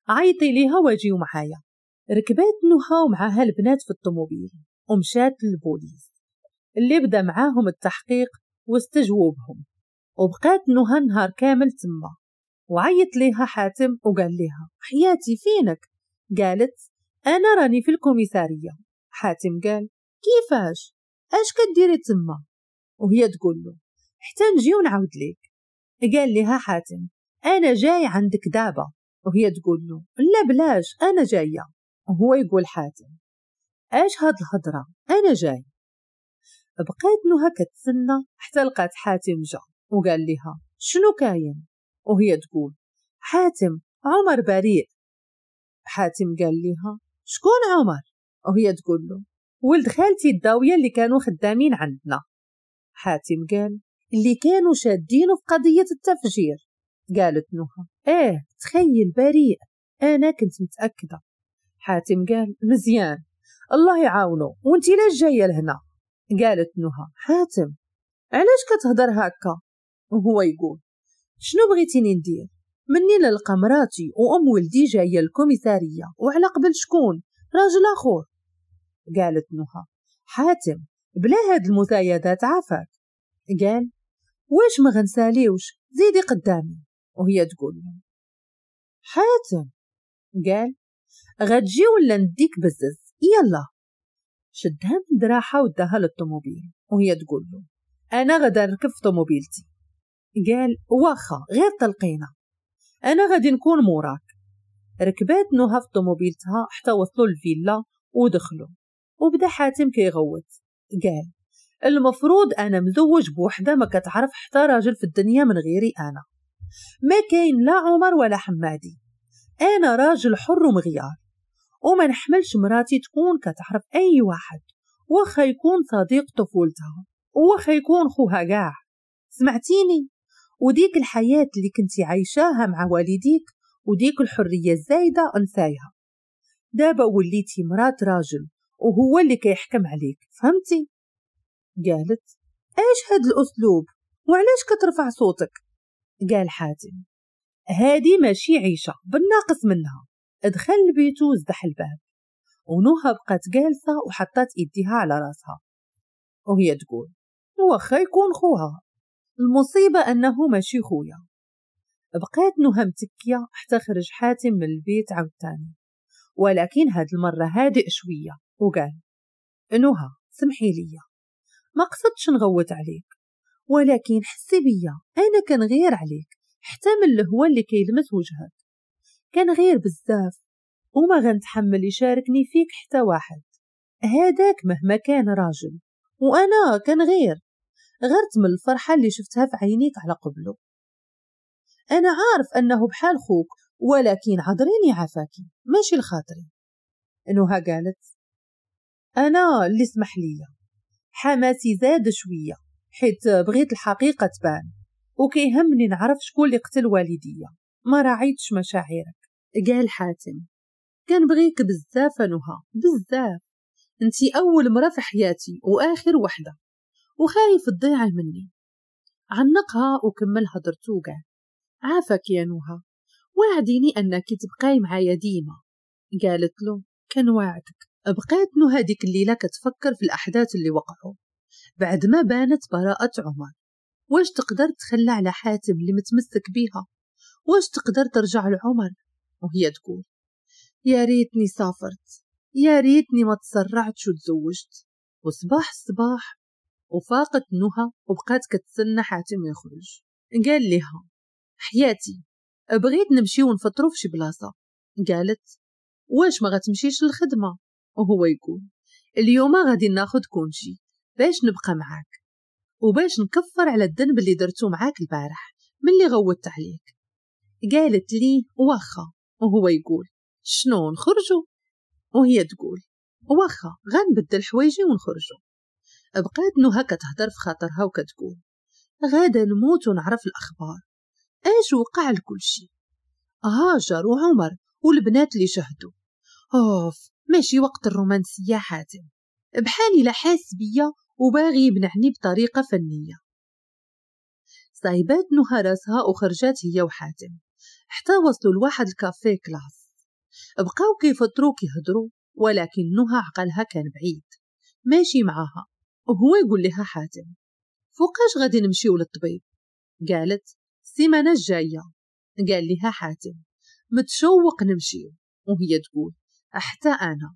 عيطي ليها واجيو معايا. ركبات نهى ومعاها البنات في الطوموبيل ومشات للبوليس اللي بدا معاهم التحقيق واستجوبهم وبقات نهى نهار كامل تما وعيط ليها حاتم وقال ليها حياتي فينك؟ قالت أنا راني في الكوميسارية. حاتم قال كيفاش؟ أش كديري تما؟ وهي تقول له حتى نجي ونعود ليك. قال لها حاتم أنا جاي عندك دابا، وهي تقول له لا بلاش أنا جاية. وهو يقول حاتم أش هاد الهضرة أنا جاي. بقيت نهى كتسنى حتى لقات حاتم جا وقال لها شنو كاين؟ وهي تقول حاتم عمر بريء. حاتم قال لها شكون عمر؟ وهي تقول له ولد خالتي الداوية اللي كانوا خدامين عندنا. حاتم قال اللي كانوا شادينه في قضية التفجير. قالت نهى ايه تخيل بريء، انا كنت متأكدة. حاتم قال مزيان الله يعاونه، وانتي ليش جاية لهنا؟ قالت نهى حاتم علاش كتهضر هكا؟ وهو يقول شنو بغيتيني ندير؟ مني نلقى مراتي وام ولدي جايه الكوميساريه وعلى قبل شكون؟ راجل اخور. قالت نهى حاتم بلا هاد المزايدات عافاك. قال واش ما غنساليوش زيدي قدامي؟ وهي تقول له حاتم. قال غتجي ولا نديك بزز يلا. شدها من دراحه وداها للطوموبيل وهي تقول له انا غدا نركب في طوموبيلتي. قال واخا غير تلقينا انا غادي نكون موراك. ركبات نهى في طوموبيلتها حتى وصلوا للفيلا ودخلوا وبدا حاتم كيغوت. قال المفروض انا مزوج بوحده ما كتعرف حتى راجل في الدنيا من غيري، انا ما كاين لا عمر ولا حمادي، انا راجل حر ومغيار وما نحملش مراتي تكون كتعرف اي واحد واخا يكون صديق طفولتها واخا يكون خوها كاع. سمعتيني؟ وديك الحياة اللي كنتي عايشاها مع والديك وديك الحرية الزايدة انسايها، دابا وليتي مرات راجل وهو اللي كيحكم عليك، فهمتي؟ قالت ايش هاد الاسلوب وعلاش كترفع صوتك؟ قال حاتم هادي ماشي عيشة بالناقص منها. ادخل لبيتو وزدح الباب ونهى بقات جالسة وحطت ايديها على راسها وهي تقول واخا يكون خوها، المصيبة أنه ماشي خويا. بقات نهى متكية حتى خرج حاتم من البيت عاوتاني، ولكن هاد المرة هادئ شوية وقال نهى سمحي ليا ما قصدتش نغوت عليك، ولكن حسي بيا أنا كان غير عليك حتى من الهوا اللي كيلمس وجهك، كان غير بزاف وما غنتحمل يشاركني فيك حتى واحد، هاداك مهما كان راجل وأنا كان غير، غرت من الفرحة اللي شفتها في عينيك على قبله. أنا عارف أنه بحال خوك ولكن عذريني عافاكي ماشي لخاطري. نهى قالت أنا اللي سمح ليا، حماسي زاد شوية حيت بغيت الحقيقة تبان وكيهمني نعرف شكون اللي قتل والديا، ما راعيتش مشاعرك. قال حاتم كان بغيك بزاف نهى بزاف، انتي أول مرة في حياتي وآخر وحدة وخايف تضيعي مني. عنقها وكمل هضرتو وقال عافاك يا نوها وعديني انك تبقاي معايا ديما. قالت له كان وعدك. بقات نوها ديك الليله كتفكر في الاحداث اللي وقعوا بعد ما بانت براءه عمر، واش تقدر تخلى على حاتم اللي متمسك بيها؟ واش تقدر ترجع لعمر؟ وهي تقول يا ريتني سافرت، يا ريتني ما تسرعتش وتزوجت. وصباح الصباح وفاقت نهى وبقات كتسنى حاتم يخرج. قال لها حياتي بغيت نمشي ونفطرو في شي بلاصه. قالت واش ما غتمشيش للخدمه؟ وهو يقول اليوم غادي ناخد كونجي باش نبقى معاك وباش نكفر على الذنب اللي درتو معاك البارح ملي غوتت عليك. قالت لي واخا. وهو يقول شنو نخرجو؟ وهي تقول واخا غنبدل حوايجي ونخرجو. بقات نهى كتهضر في خاطرها وكتقول غادا نموت ونعرف الاخبار اش وقع لكل شي، هاجر وعمر والبنات اللي شهدوا. اوف ماشي وقت الرومانسيه حاتم، بحالي لا حاس بيا وباغي يمنعني بطريقه فنيه. صايبات نهى راسها وخرجات هي وحاتم حتى وصلوا لواحد الكافيه كلاس. بقاو كيفطرو كيهضروا ولكن نهى عقلها كان بعيد ماشي معاها. وهو يقول لها حاتم فوقاش غادي نمشيو للطبيب؟ قالت السيمانه الجايه. قال لها حاتم متشوق نمشيو، وهي تقول حتى أنا.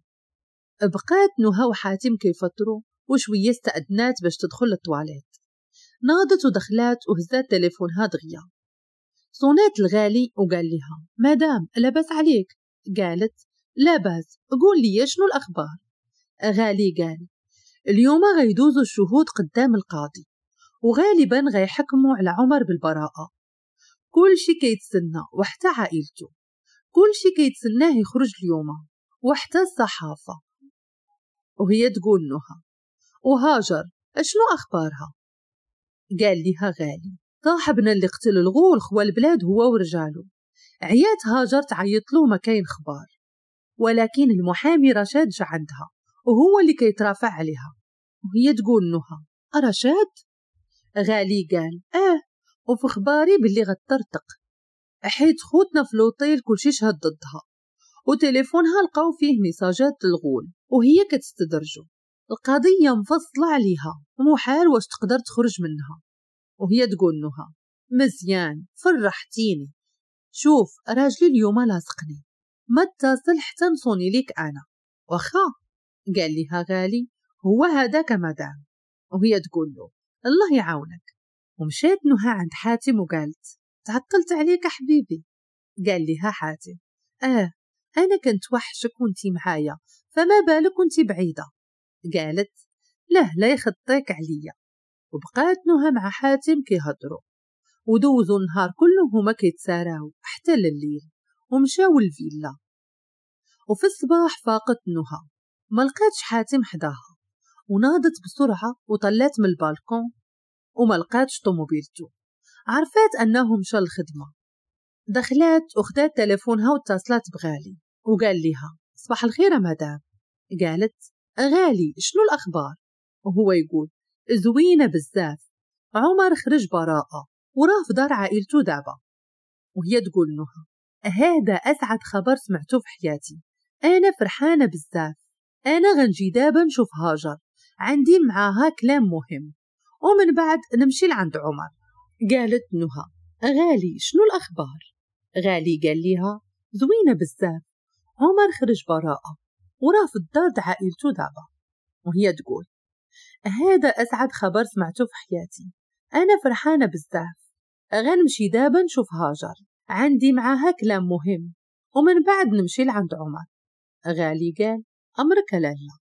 بقات نهى وحاتم كيفطروا وشوية استأذنات باش تدخل للطواليت، ناضت ودخلات وهزات تليفونها دغيا. صونات الغالي وقال لها مدام لاباس عليك؟ قالت لا باس، قول لي شنو الأخبار؟ غالي قال اليوم غيدوزوا الشهود قدام القاضي وغالبا غيحكموا على عمر بالبراءة، كل شي كيتسنى وحتى عائلته، كل شي كيتسناه يخرج اليوم وحتى الصحافة. وهي تقول نهى وهاجر اشنو أخبارها؟ قال لها غالي صاحبنا اللي قتل الغول خوا البلاد هو ورجالو، عيات هاجر تعيط له ما كاين خبار، ولكن المحامي رشاد جا عندها وهو اللي كيترافع عليها. وهي تقول نهى رشاد؟ غالي قال اه، وفي خباري باللي غترتق حيت خوتنا في لوطيل كلشي شهد ضدها، وتليفونها لقاو فيه ميساجات الغول وهي كتستدرجو، القضية مفصلة عليها ومحال واش تقدر تخرج منها. وهي تقول نهى مزيان فرحتيني، شوف راجلي اليوم لاصقني، ما اتصل حتى نصوني ليك أنا، واخا؟ قال لها غالي هو هذاك مدام. وهي تقول له الله يعاونك. ومشات نهى عند حاتم وقالت تعطلت عليك حبيبي. قال لها حاتم اه أنا كنت وحشك وانتي معايا، فما بالك وانتي بعيدة؟ قالت له لا يخطيك عليا. وبقات نهى مع حاتم كيهضروا ودوزوا النهار كله هما كيتساراو حتى لليل ومشاو الفيلا. وفي الصباح فاقت نهى ما لقاتش حاتم حداها، وناضت بسرعة وطلات من البالكون وما لقاتش طوموبيلته، عرفات أنه مشى الخدمة. دخلات وخدات تليفونها واتصلت بغالي وقال لها صباح الخير مدام. قالت غالي شنو الأخبار؟ وهو يقول زوينة بزاف، عمر خرج براءة وراه في دار عائلته دابا. وهي تقول نهى هذا أسعد خبر سمعته في حياتي، أنا فرحانة بزاف، أنا غنجي دابا نشوف هاجر، عندي معاها كلام مهم ومن بعد نمشي لعند عمر. قالت نهى غالي شنو الأخبار؟ غالي قال لها زوينة بزاف، عمر خرج براءة وراه في الدار د عائلته دابا. وهي تقول هذا أسعد خبر سمعته في حياتي، أنا فرحانة بزاف، غنمشي دابا نشوف هاجر، عندي معاها كلام مهم ومن بعد نمشي لعند عمر. غالي قال أمرك لالا.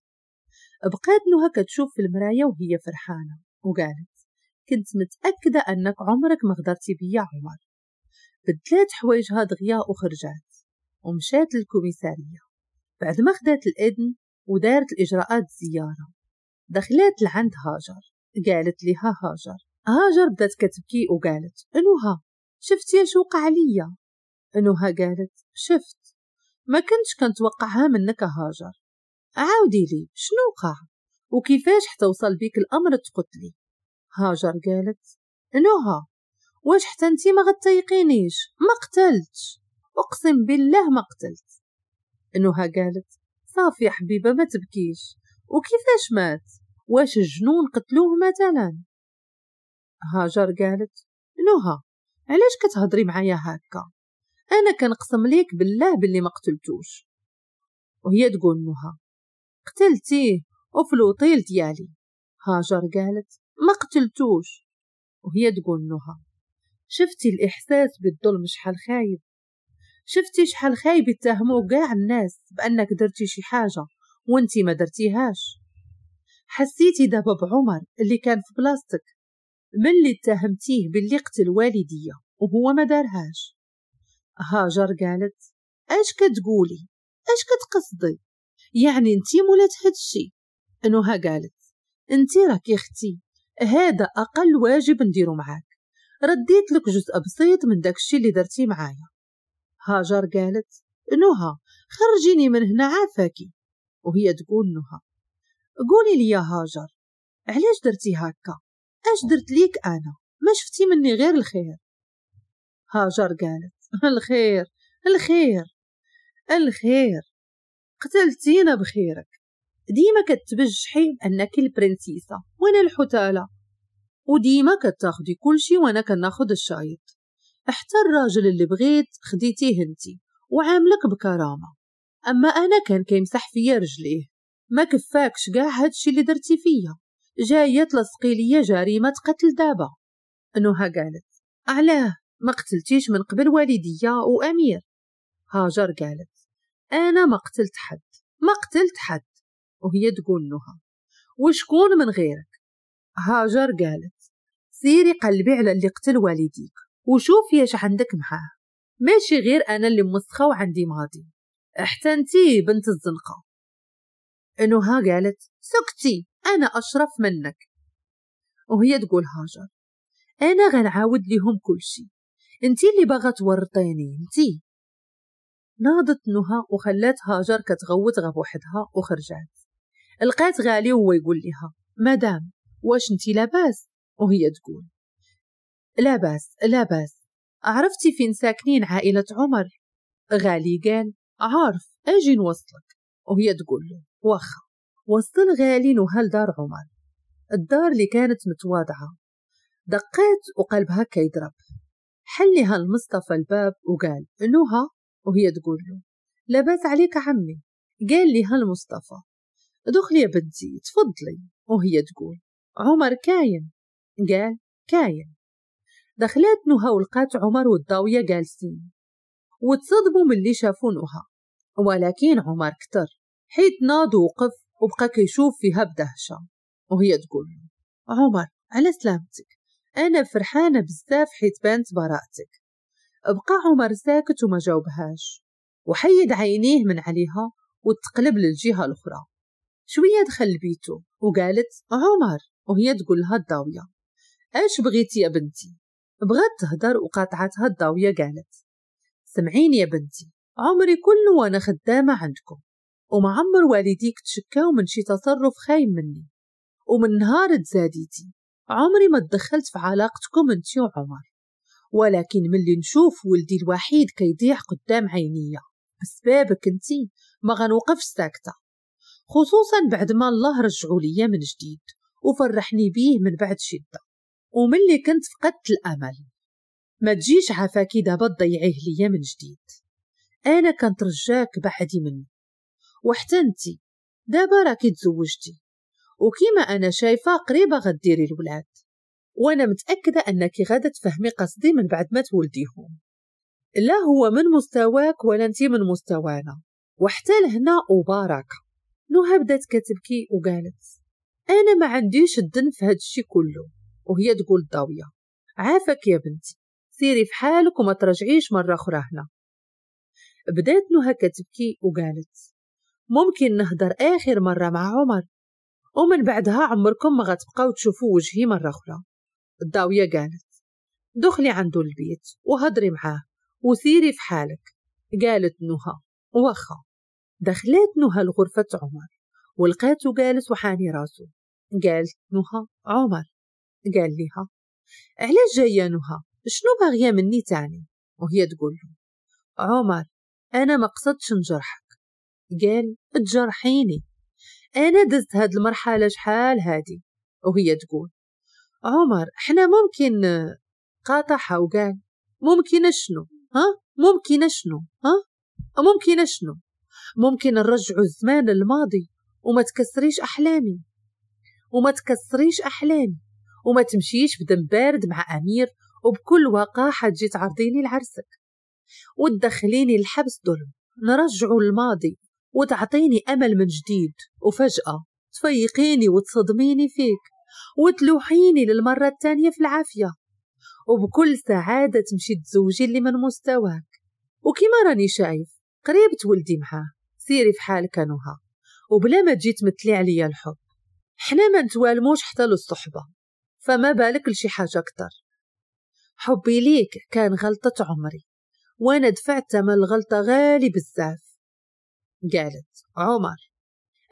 بقات نهى كتشوف في المراية وهي فرحانة وقالت كنت متأكدة أنك عمرك ما غدرتي بيا عمر. بدلات حوايجها دغيا وخرجات ومشات للكوميسارية بعد ما خدات الإذن ودارت الإجراءات زيارة. دخلات لعند هاجر، قالت لها هاجر. هاجر بدات كتبكي وقالت نهى شفتي شو وقع ليا؟ نهى قالت شفت، ما كنتش كنتوقعها منك هاجر، عاودي لي شنو وقع وكيفاش حتى وصل بيك الأمر تقتلي؟ هاجر قالت نهى واش حتى انتي ما غتيقينيش؟ ما قتلتش، أقسم بالله ما قتلت. نهى قالت صافي يا حبيبة ما تبكيش، وكيفاش مات؟ واش الجنون قتلوه مثلا؟ هاجر قالت نهى علاش كتهضري معايا هكا، أنا كنقسم ليك بالله باللي ما قتلتوش. وهي تقول نهى قتلتيه وفي الوطيل ديالي. هاجر قالت ما قتلتوش. وهي تقول نهى شفتي الإحساس بالظلم شحال خايب، شفتي شحال خايب يتهموا كاع الناس بأنك درتي شي حاجة وانتي ما درتيهاش، حسيتي دابا بعمر اللي كان في بلاصتك ملي اتهمتيه باللي قتل والدية وهو ما دارهاش. هاجر قالت اش كتقولي، اش كتقصدي، يعني انتي مولات هادشي؟ نهى قالت انتي راكي اختي، هذا اقل واجب نديرو معاك، رديت لك جزء بسيط من داكشي اللي درتي معايا. هاجر قالت نهى خرجيني من هنا عافاكي. وهي تقول نهى قولي لي يا هاجر علاش درتي هكا، اش درت ليك انا، ما شفتي مني غير الخير؟ هاجر قالت الخير الخير الخير، قتلتينا بخيرك، ديما كتبجحي انك البرنسيسه وانا الحتاله، وديما كتاخدي كلشي وانا كناخد الشايط، احتى الراجل اللي بغيت خديتيه انتي وعاملك بكرامة، أما أنا كان كيمسح فيا رجليه. ما كفاكش كاع هادشي اللي درتي فيا، جاية تلصقي ليا جريمة قتل دابا. نهى قالت علاه ما قتلتيش من قبل والديا وأمير؟ هاجر قالت أنا ما قتلت حد، ما قتلت حد. وهي تقول نهى وشكون من غيرك؟ هاجر قالت سيري قلبي على اللي قتل والديك وشوفي اش عندك معاه، ماشي غير أنا اللي موسخة وعندي ماضي، حتى انتي بنت الزنقة. نهى قالت سكتي أنا أشرف منك. وهي تقول هاجر أنا غنعاود لهم كل شي، انتي اللي باغا تورطيني انتي. ناضت نهى وخلات هاجر كتغوت غا بوحدها وخرجات. لقات غالي وهو يقول لها مدام واش انتي لاباس؟ وهي تقول لاباس لاباس. عرفتي فين ساكنين عائلة عمر؟ غالي قال عارف اجي نوصلك. وهي تقول له واخا. وصل غالي نهى لدار عمر، الدار اللي كانت متواضعة. دقات وقلبها كيضرب. حلها المصطفى الباب وقال نهى. وهي تقول له لاباس عليك عمي. قال لها المصطفى دخلي يا بنتي تفضلي. وهي تقول عمر كاين؟ قال كاين. دخلات نهى ولقات عمر والداوية جالسين وتصدموا من اللي شافوا نهى، ولكن عمر كتر حيت ناض ووقف وبقى كيشوف فيها بدهشة. وهي تقول عمر على سلامتك، أنا فرحانة بزاف حيت بانت براءتك. بقى عمر ساكت وما جاوبهاش، وحيد عينيه من عليها وتقلب للجهة الأخرى. شوية دخل بيته وقالت عمر. وهي تقول لها الداوية اش بغيتي يا بنتي؟ بغات تهدر وقاطعتها الداوية قالت سمعيني يا بنتي، عمري كله وانا خدامة عندكم وما عمر والديك تشكاو من شي تصرف خايب مني، ومن نهار تزاديتي عمري ما تدخلت في علاقتكم انتي وعمر، ولكن ملي نشوف ولدي الوحيد كيضيع قدام عينيا بسبابك انتي ما غنوقفش ساكتة، خصوصا بعد ما الله رجعوا ليا من جديد وفرحني بيه من بعد شدة وملي كنت فقدت الأمل. ما تجيش عافاكي دابا تضيعيه ليا من جديد، أنا كنت رجاك بعدي منه، وحتى انتي دابا راكي تزوجتي وكيما أنا شايفة قريبة غديري الولاد، وأنا متأكدة أنك غادا تفهمي قصدي من بعد ما تولديهم، لا هو من مستواك ولا انتي من مستوانا، وحتى لهنا وبارك. نهى بدات كتبكي وقالت أنا ما عنديش الدن في هادشي كله. وهي تقول الضاوية عافاك يا بنتي، سيري في حالك وما ترجعيش مرة أخرى هنا. بدات نهى كتبكي وقالت ممكن نهضر آخر مرة مع عمر ومن بعدها عمركم ما غتبقاو تشوفوا وجهي مرة أخرى. الداوية قالت دخلي عنده البيت وهضري معاه وسيري في حالك. قالت نهى واخا. دخلت نهى لغرفة عمر ولقاتو جالس وحاني راسو. قالت نهى عمر. قال ليها علاش جايه نهى؟ شنو باغيه مني تاني؟ وهي تقول له عمر انا ما قصدتش نجرحك. قال تجرحيني، انا دزت هاد المرحله شحال هادي. وهي تقول عمر حنا ممكن قاطعها. وقال ممكن شنو؟ ها ممكن شنو؟ ها ممكن شنو؟ ممكن نرجعوا الزمان الماضي وما تكسريش احلامي وما تكسريش احلامي وما تمشيش بدم بارد مع امير وبكل وقاحه تجي تعرضيني لعرسك وتدخليني الحبس ظلم، نرجعوا للماضي وتعطيني امل من جديد وفجاه تفيقيني وتصدميني فيك وتلوحيني للمره الثانيه في العافيه، وبكل سعاده تمشي تزوجي اللي من مستواك، وكما راني شايف قريب تولدي معاه، سيري في حالك نهى وبلا ما تجي تمثلي عليا الحب، حنا ما نتوالموش حتى للصحبه فما بالك لشي حاجه اكثر. حبي ليك كان غلطه عمري وانا دفعت ثمن الغلطه غالي بزاف. قالت عمر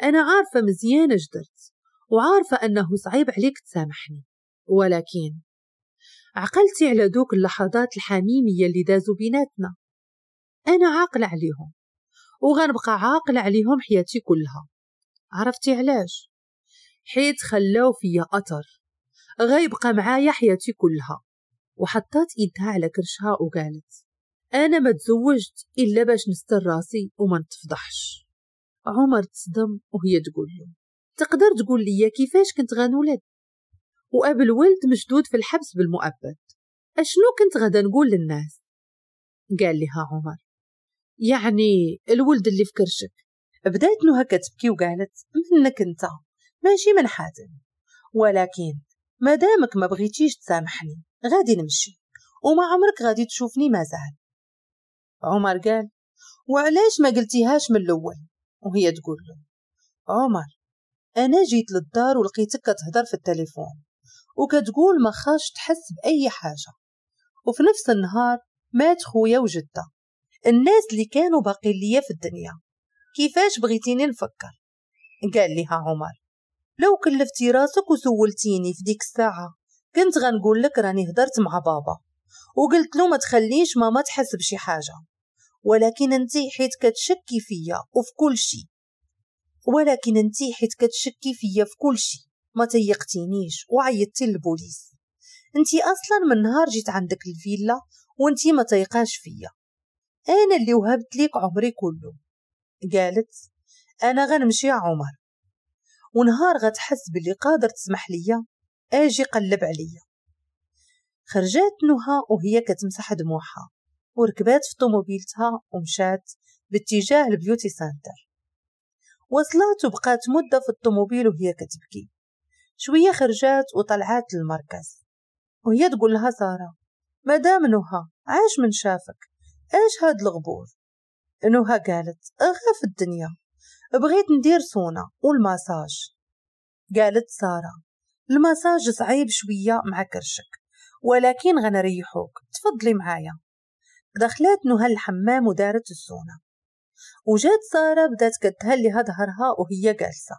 انا عارفه مزيانه جدرت وعارفه انه صعيب عليك تسامحني، ولكن عقلتي على دوك اللحظات الحميميه اللي دازوا بيناتنا، انا عاقله عليهم وغنبقى عاقله عليهم حياتي كلها. عرفتي علاش؟ حيت خلاو فيا اثر غيبقى معايا حياتي كلها، وحطت إيدها على كرشها وقالت أنا ما تزوجت إلا باش نستر راسي وما نتفضحش. عمر تصدم وهي تقول له تقدر تقول لي كيفاش كنت غنولد وأب الولد مشدود في الحبس بالمؤبد، أشنو كنت غدا نقول للناس؟ قال لها عمر يعني الولد اللي في كرشك. بدات نهى كتبكي وقالت منك انت ماشي من حاتم، ولكن مادامك ما بغيتيش تسامحني غادي نمشي وما عمرك غادي تشوفني ما زال. عمر قال وعلاش ما قلتيهاش من الاول؟ وهي تقول له عمر انا جيت للدار ولقيتك كتهضر في التليفون وكتقول ما خاش تحس باي حاجه، وفي نفس النهار مات خويا وجده الناس اللي كانوا باقي ليا في الدنيا، كيفاش بغيتيني نفكر؟ قال لها عمر لو كلفتي راسك وسولتيني في ديك الساعه كنت غنقول لك راني هضرت مع بابا وقلت له ما تخليش ماما تحس بشي حاجه، ولكن انتي حيت كتشكي فيا وفي كل شيء ما تيقتينيش وعيطتي للبوليس. انتي اصلا من نهار جيت عندك الفيلا وانتي ما تيقاش فيا، انا اللي وهبت ليك عمري كله. قالت انا غنمشي يا عمر، ونهار غتحس باللي قادر تسمح ليا اجي قلب عليا. خرجات نهى وهي كتمسح دموعها وركبات في طوموبيلتها ومشات باتجاه البيوتي سنتر. وصلت وبقات مده في الطوموبيل وهي كتبكي، شويه خرجات وطلعات للمركز وهي تقول لها ساره مدام نهى عاش من شافك، ايش هاد الغبور؟ نهى قالت اغا في الدنيا بغيت ندير سونا والماساج. قالت ساره المساج صعيب شويه مع كرشك ولكن غنريحوك تفضلي معايا. دخلت نهى الحمام ودارت السونا وجات ساره بدات كتهلي ظهرها وهي جالسه،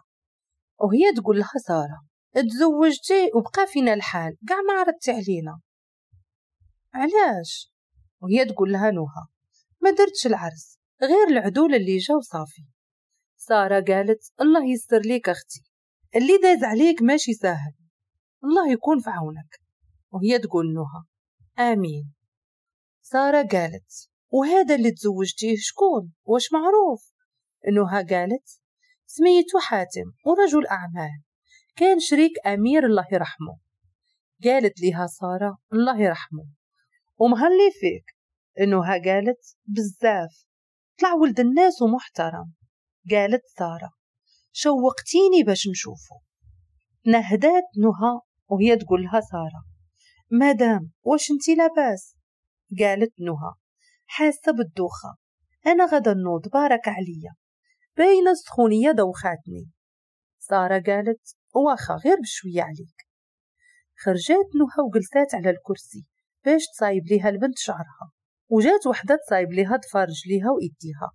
وهي تقول لها ساره تزوجتي وبقى فينا الحال كاع ما عرضتي علينا علاش؟ وهي تقول لها نهى ما درتش العرس غير العدول اللي جاو صافي. ساره قالت الله يستر ليك اختي اللي داز عليك ماشي ساهل، الله يكون في عونك. وهي تقول نهى امين. ساره قالت وهذا اللي تزوجتيه شكون واش معروف؟ نهى قالت سميتو حاتم ورجل اعمال كان شريك امير الله يرحمه. قالت لها ساره الله يرحمه ومهلي فيك. نهى قالت بزاف طلع ولد الناس ومحترم. قالت ساره شوقتيني باش نشوفه. نهدات نهى وهي تقول لها ساره مدام واش انتي لاباس؟ قالت نهى حاسه بالدوخه انا غدا نوض بارك عليا باينه السخونيه دوخاتني. ساره قالت واخا غير بشويه عليك. خرجات نهى وجلسات على الكرسي باش تصايب ليها البنت شعرها، وجات وحده تصايب ليها ضفار رجليها وايديها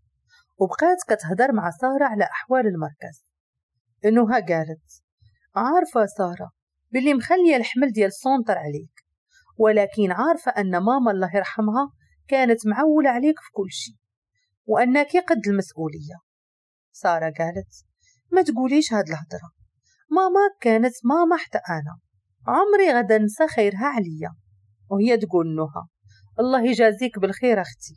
وبقات كتهضر مع ساره على احوال المركز. نهى قالت عارفه ساره باللي مخليه الحمل ديال السونتر عليك، ولكن عارفه ان ماما الله يرحمها كانت معوله عليك في كل شيء وانك قد المسؤوليه. ساره قالت ما تقوليش هاد الهضره، ماما كانت ماما حتى انا عمري غدا ننسى خيرها عليا. وهي تقول نهى الله يجازيك بالخير اختي.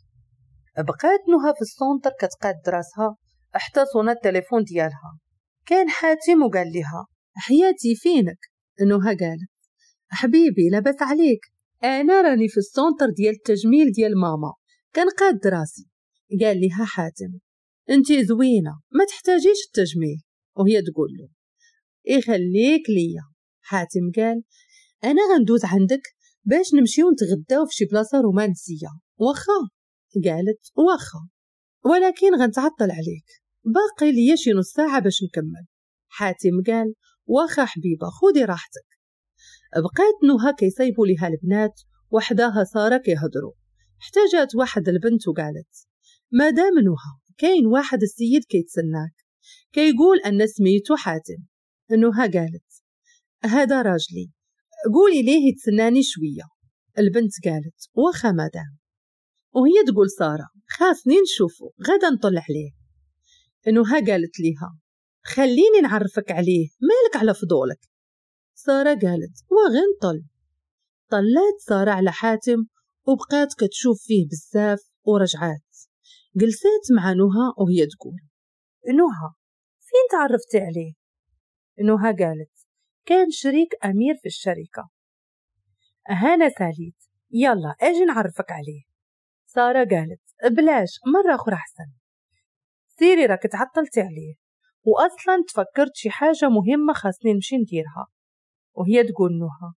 بقات نهى في السونتر كتقاد راسها حتى صون التليفون ديالها كان حاتم وقال لها حياتي فينك؟ نهى قالت حبيبي لاباس عليك انا راني في السونتر ديال التجميل ديال ماما كنقاد راسي. قال لها حاتم انتي زوينه ما تحتاجيش التجميل. وهي تقول له يخليك ليا. حاتم قال انا غندوز عندك باش نمشيو نتغداو في شي بلاصه رومانسيه واخا؟ قالت واخا ولكن غنتعطل عليك باقي ليا شي نص ساعه باش نكمل. حاتم قال واخا حبيبه خودي راحتك. بقات نهى كيصايبوا ليها البنات وحداها ساره كيهضروا، احتاجات واحد البنت وقالت مدام نهى كاين واحد السيد كيتسناك كيقول ان سميتو حاتم. نهى قالت هذا راجلي قولي ليه يتسناني شويه. البنت قالت واخا مدام. وهي تقول ساره خاصني نشوفو غدا نطل عليه. نهى قالت ليها خليني نعرفك عليه مالك على فضولك. ساره قالت وغنطل. طلعت ساره على حاتم وبقات كتشوف فيه بزاف ورجعات جلسات مع نهى وهي تقول نهى فين تعرفتي عليه؟ نهى قالت كان شريك أمير في الشركة. هانا ساليت يلا اجي نعرفك عليه. سارة قالت بلاش مرة أخرى أحسن، سيري راك تعطلتي عليه وأصلا تفكرت شي حاجة مهمة خاصني نمشي نديرها. وهي تقول نهى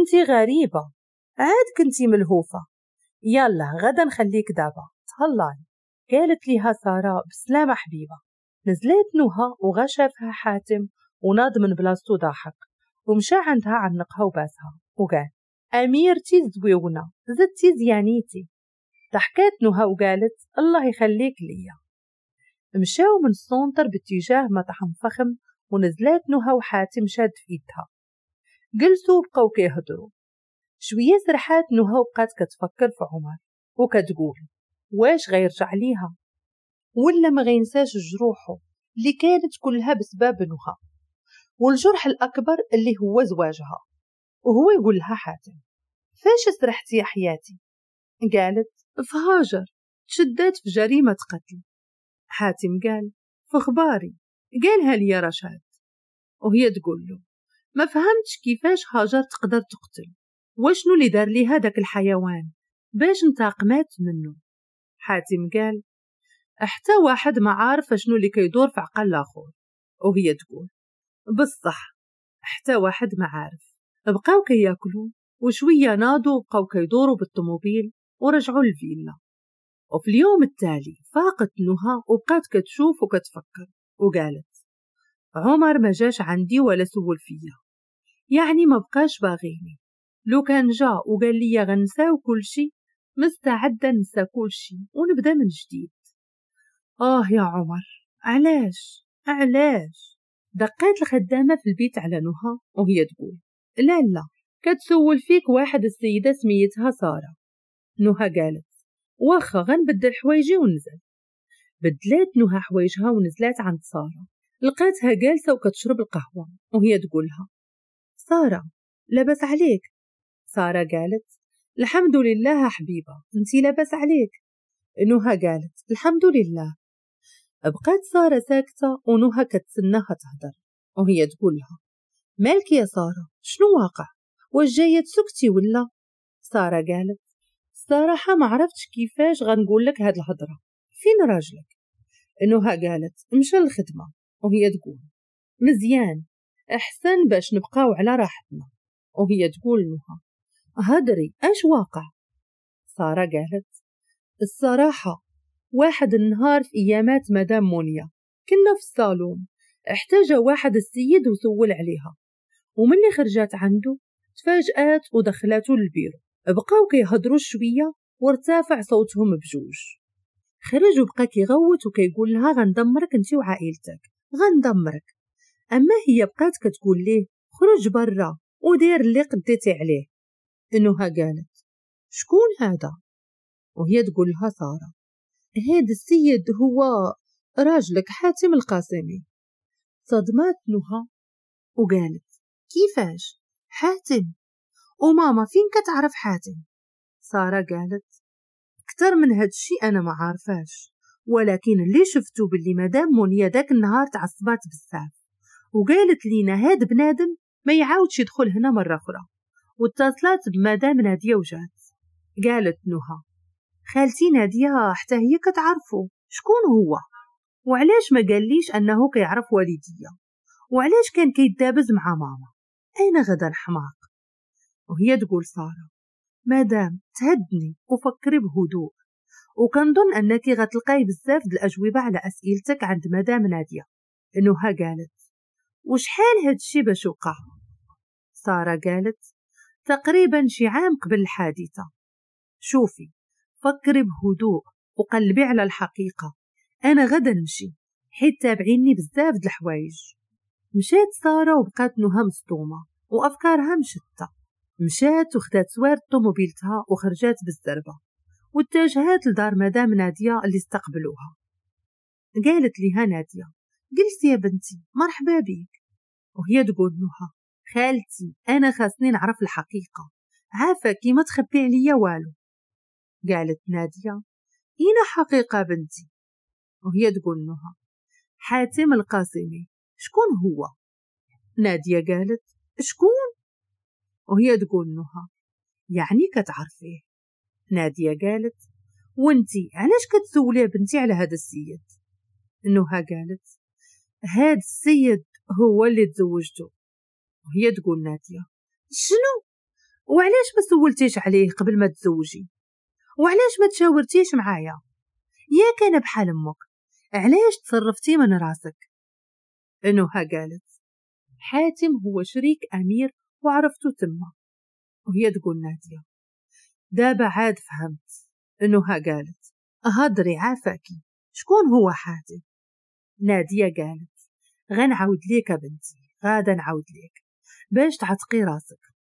انتي غريبة عاد كنتي ملهوفة يلا غدا نخليك دابا تهلاي. قالت ليها سارة بسلامة حبيبة. نزلت نهى وغشفها حاتم وناض من بلاصتو ضاحك ومشى عندها عنقها وباسها وقال أميرتي زويونة زدتي زيانيتي. ضحكات نهى وقالت الله يخليك ليا. مشاو من السونتر باتجاه مطعم فخم ونزلات نهى وحاتم شاد في ايدها. جلسوا وبقاو كيهضروا شويه. سرحات نهى وبقات كتفكر في عمر وكتقول واش غيرجع ليها ولا ما غينساش جروحه اللي كانت كلها بسبب نهى والجرح الأكبر اللي هو زواجها. وهو يقول لها حاتم فاش سرحتي يا حياتي؟ قالت في هاجر تشدات في جريمة قتل. حاتم قال في خباري قالها لي رشاد. وهي تقول له ما فهمتش كيفاش هاجر تقدر تقتل وشنو اللي دار لي هذاك الحيوان باش انتقمات منه. حاتم قال حتى واحد ما عارف شنو اللي كيدور في عقل الاخر. وهي تقول بصح حتى واحد ما عارف. بقاو كياكلوا وشويه ناضوا وبقاو كيدوروا بالطوموبيل ورجعوا للفيلا. وفي اليوم التالي فاقت نهى وبقات كتشوف وكتفكر وقالت عمر ما جاش عندي ولا سول فيا يعني ما بقاش باغيني. لو كان جا وقال لي غنساو كلشي مستعده ننسى كلشي ونبدا من جديد. يا عمر علاش علاش؟ دقات الخدامه في البيت على نهى وهي تقول لا لا كتسول فيك واحد السيده سميتها ساره. نهى قالت واخا غنبدل حوايجي ونزل. بدلات نهى حوايجها ونزلات عند ساره لقاتها جالسه وكتشرب القهوه وهي تقولها ساره لاباس عليك؟ ساره قالت الحمد لله حبيبه انتي لاباس عليك؟ نهى قالت الحمد لله. بقات ساره ساكته ونهى كتسناها تهضر وهي تقول لها مالك يا ساره شنو واقع واش جايه تسكتي ولا؟ ساره قالت الصراحه ما عرفتش كيفاش غنقول لك هاد الهضره. فين راجلك؟ نهى قالت مشى للخدمه. وهي تقول مزيان احسن باش نبقاو على راحتنا. وهي تقول نهى هدري اش واقع؟ ساره قالت الصراحه واحد النهار في ايامات مدام مونيا كنا في الصالون احتاجها واحد السيد وسول عليها وملي خرجات عنده تفاجات ودخلاتو للبيرو. بقاو كيهضروا شويه وارتفع صوتهم بجوج. خرج وبقى كيغوت وكيقول لها غندمرك انت وعائلتك غندمرك. اما هي بقات كتقول ليه خرج برا ودير اللي قديتي عليه. نهى قالت شكون هذا؟ وهي تقول لها ساره هاد السيد هو راجلك حاتم القاسمي. صدمات نهى وقالت كيفاش حاتم وماما فين كتعرف حاتم؟ ساره قالت اكثر من هاد الشي انا ما عارفاش ولكن اللي شفتو باللي مدام مونيا داك النهار تعصبات بزاف وقالت لينا هاد بنادم ما يعاودش يدخل هنا مره اخرى واتصلات بمدام نادية وجات. قالت نهى خالتي نادية حتى هي كتعرفو شكون هو وعلاش ما قاليش انه كيعرف والديا وعلاش كان كيدابز مع ماما اين غدا الحماق. وهي تقول ساره مدام تهدني وفكري بهدوء وكنظن انك غتلقاي بزاف د الاجوبه على اسئلتك عند مدام ناديه. نهى قالت وشحال هادشي باش وقع؟ ساره قالت تقريبا شي عام قبل الحادثه. شوفي فكري بهدوء وقلبي على الحقيقه انا غدا نمشي حيت تابعيني بزاف د الحوايج. مشات ساره وبقات نهى مصدومه وافكارها مشتة. مشات وخدات سوار طوموبيلتها وخرجات بالزربه واتجهات لدار مدام ناديه اللي استقبلوها. قالت لها ناديه جلسي يا بنتي مرحبا بيك. وهي تقول نهى خالتي انا خاصني نعرف الحقيقه عافاكي ما تخبي عليا والو. قالت نادية إينا حقيقة بنتي، وهي تقول نهى حاتم القاسمي شكون هو؟ نادية قالت شكون؟ وهي تقول نهى يعني كتعرفيه. نادية قالت وانتي علاش كتسولي بنتي على هذا السيد؟ نهى قالت هاد السيد هو اللي تزوجته. وهي تقول نادية شنو؟ وعلاش ما سولتيش عليه قبل ما تزوجي؟ وعلاش ما تشاورتيش معايا؟ ياك انا بحال امك، علاش تصرفتي من راسك؟ نهى قالت حاتم هو شريك امير وعرفته تما. وهي تقول نادية دابا عاد فهمت. نهى قالت هضري عافاكي شكون هو حاتم؟ نادية قالت غنعاود ليك بنتي، غادا نعاود ليك باش تعتقي راسك،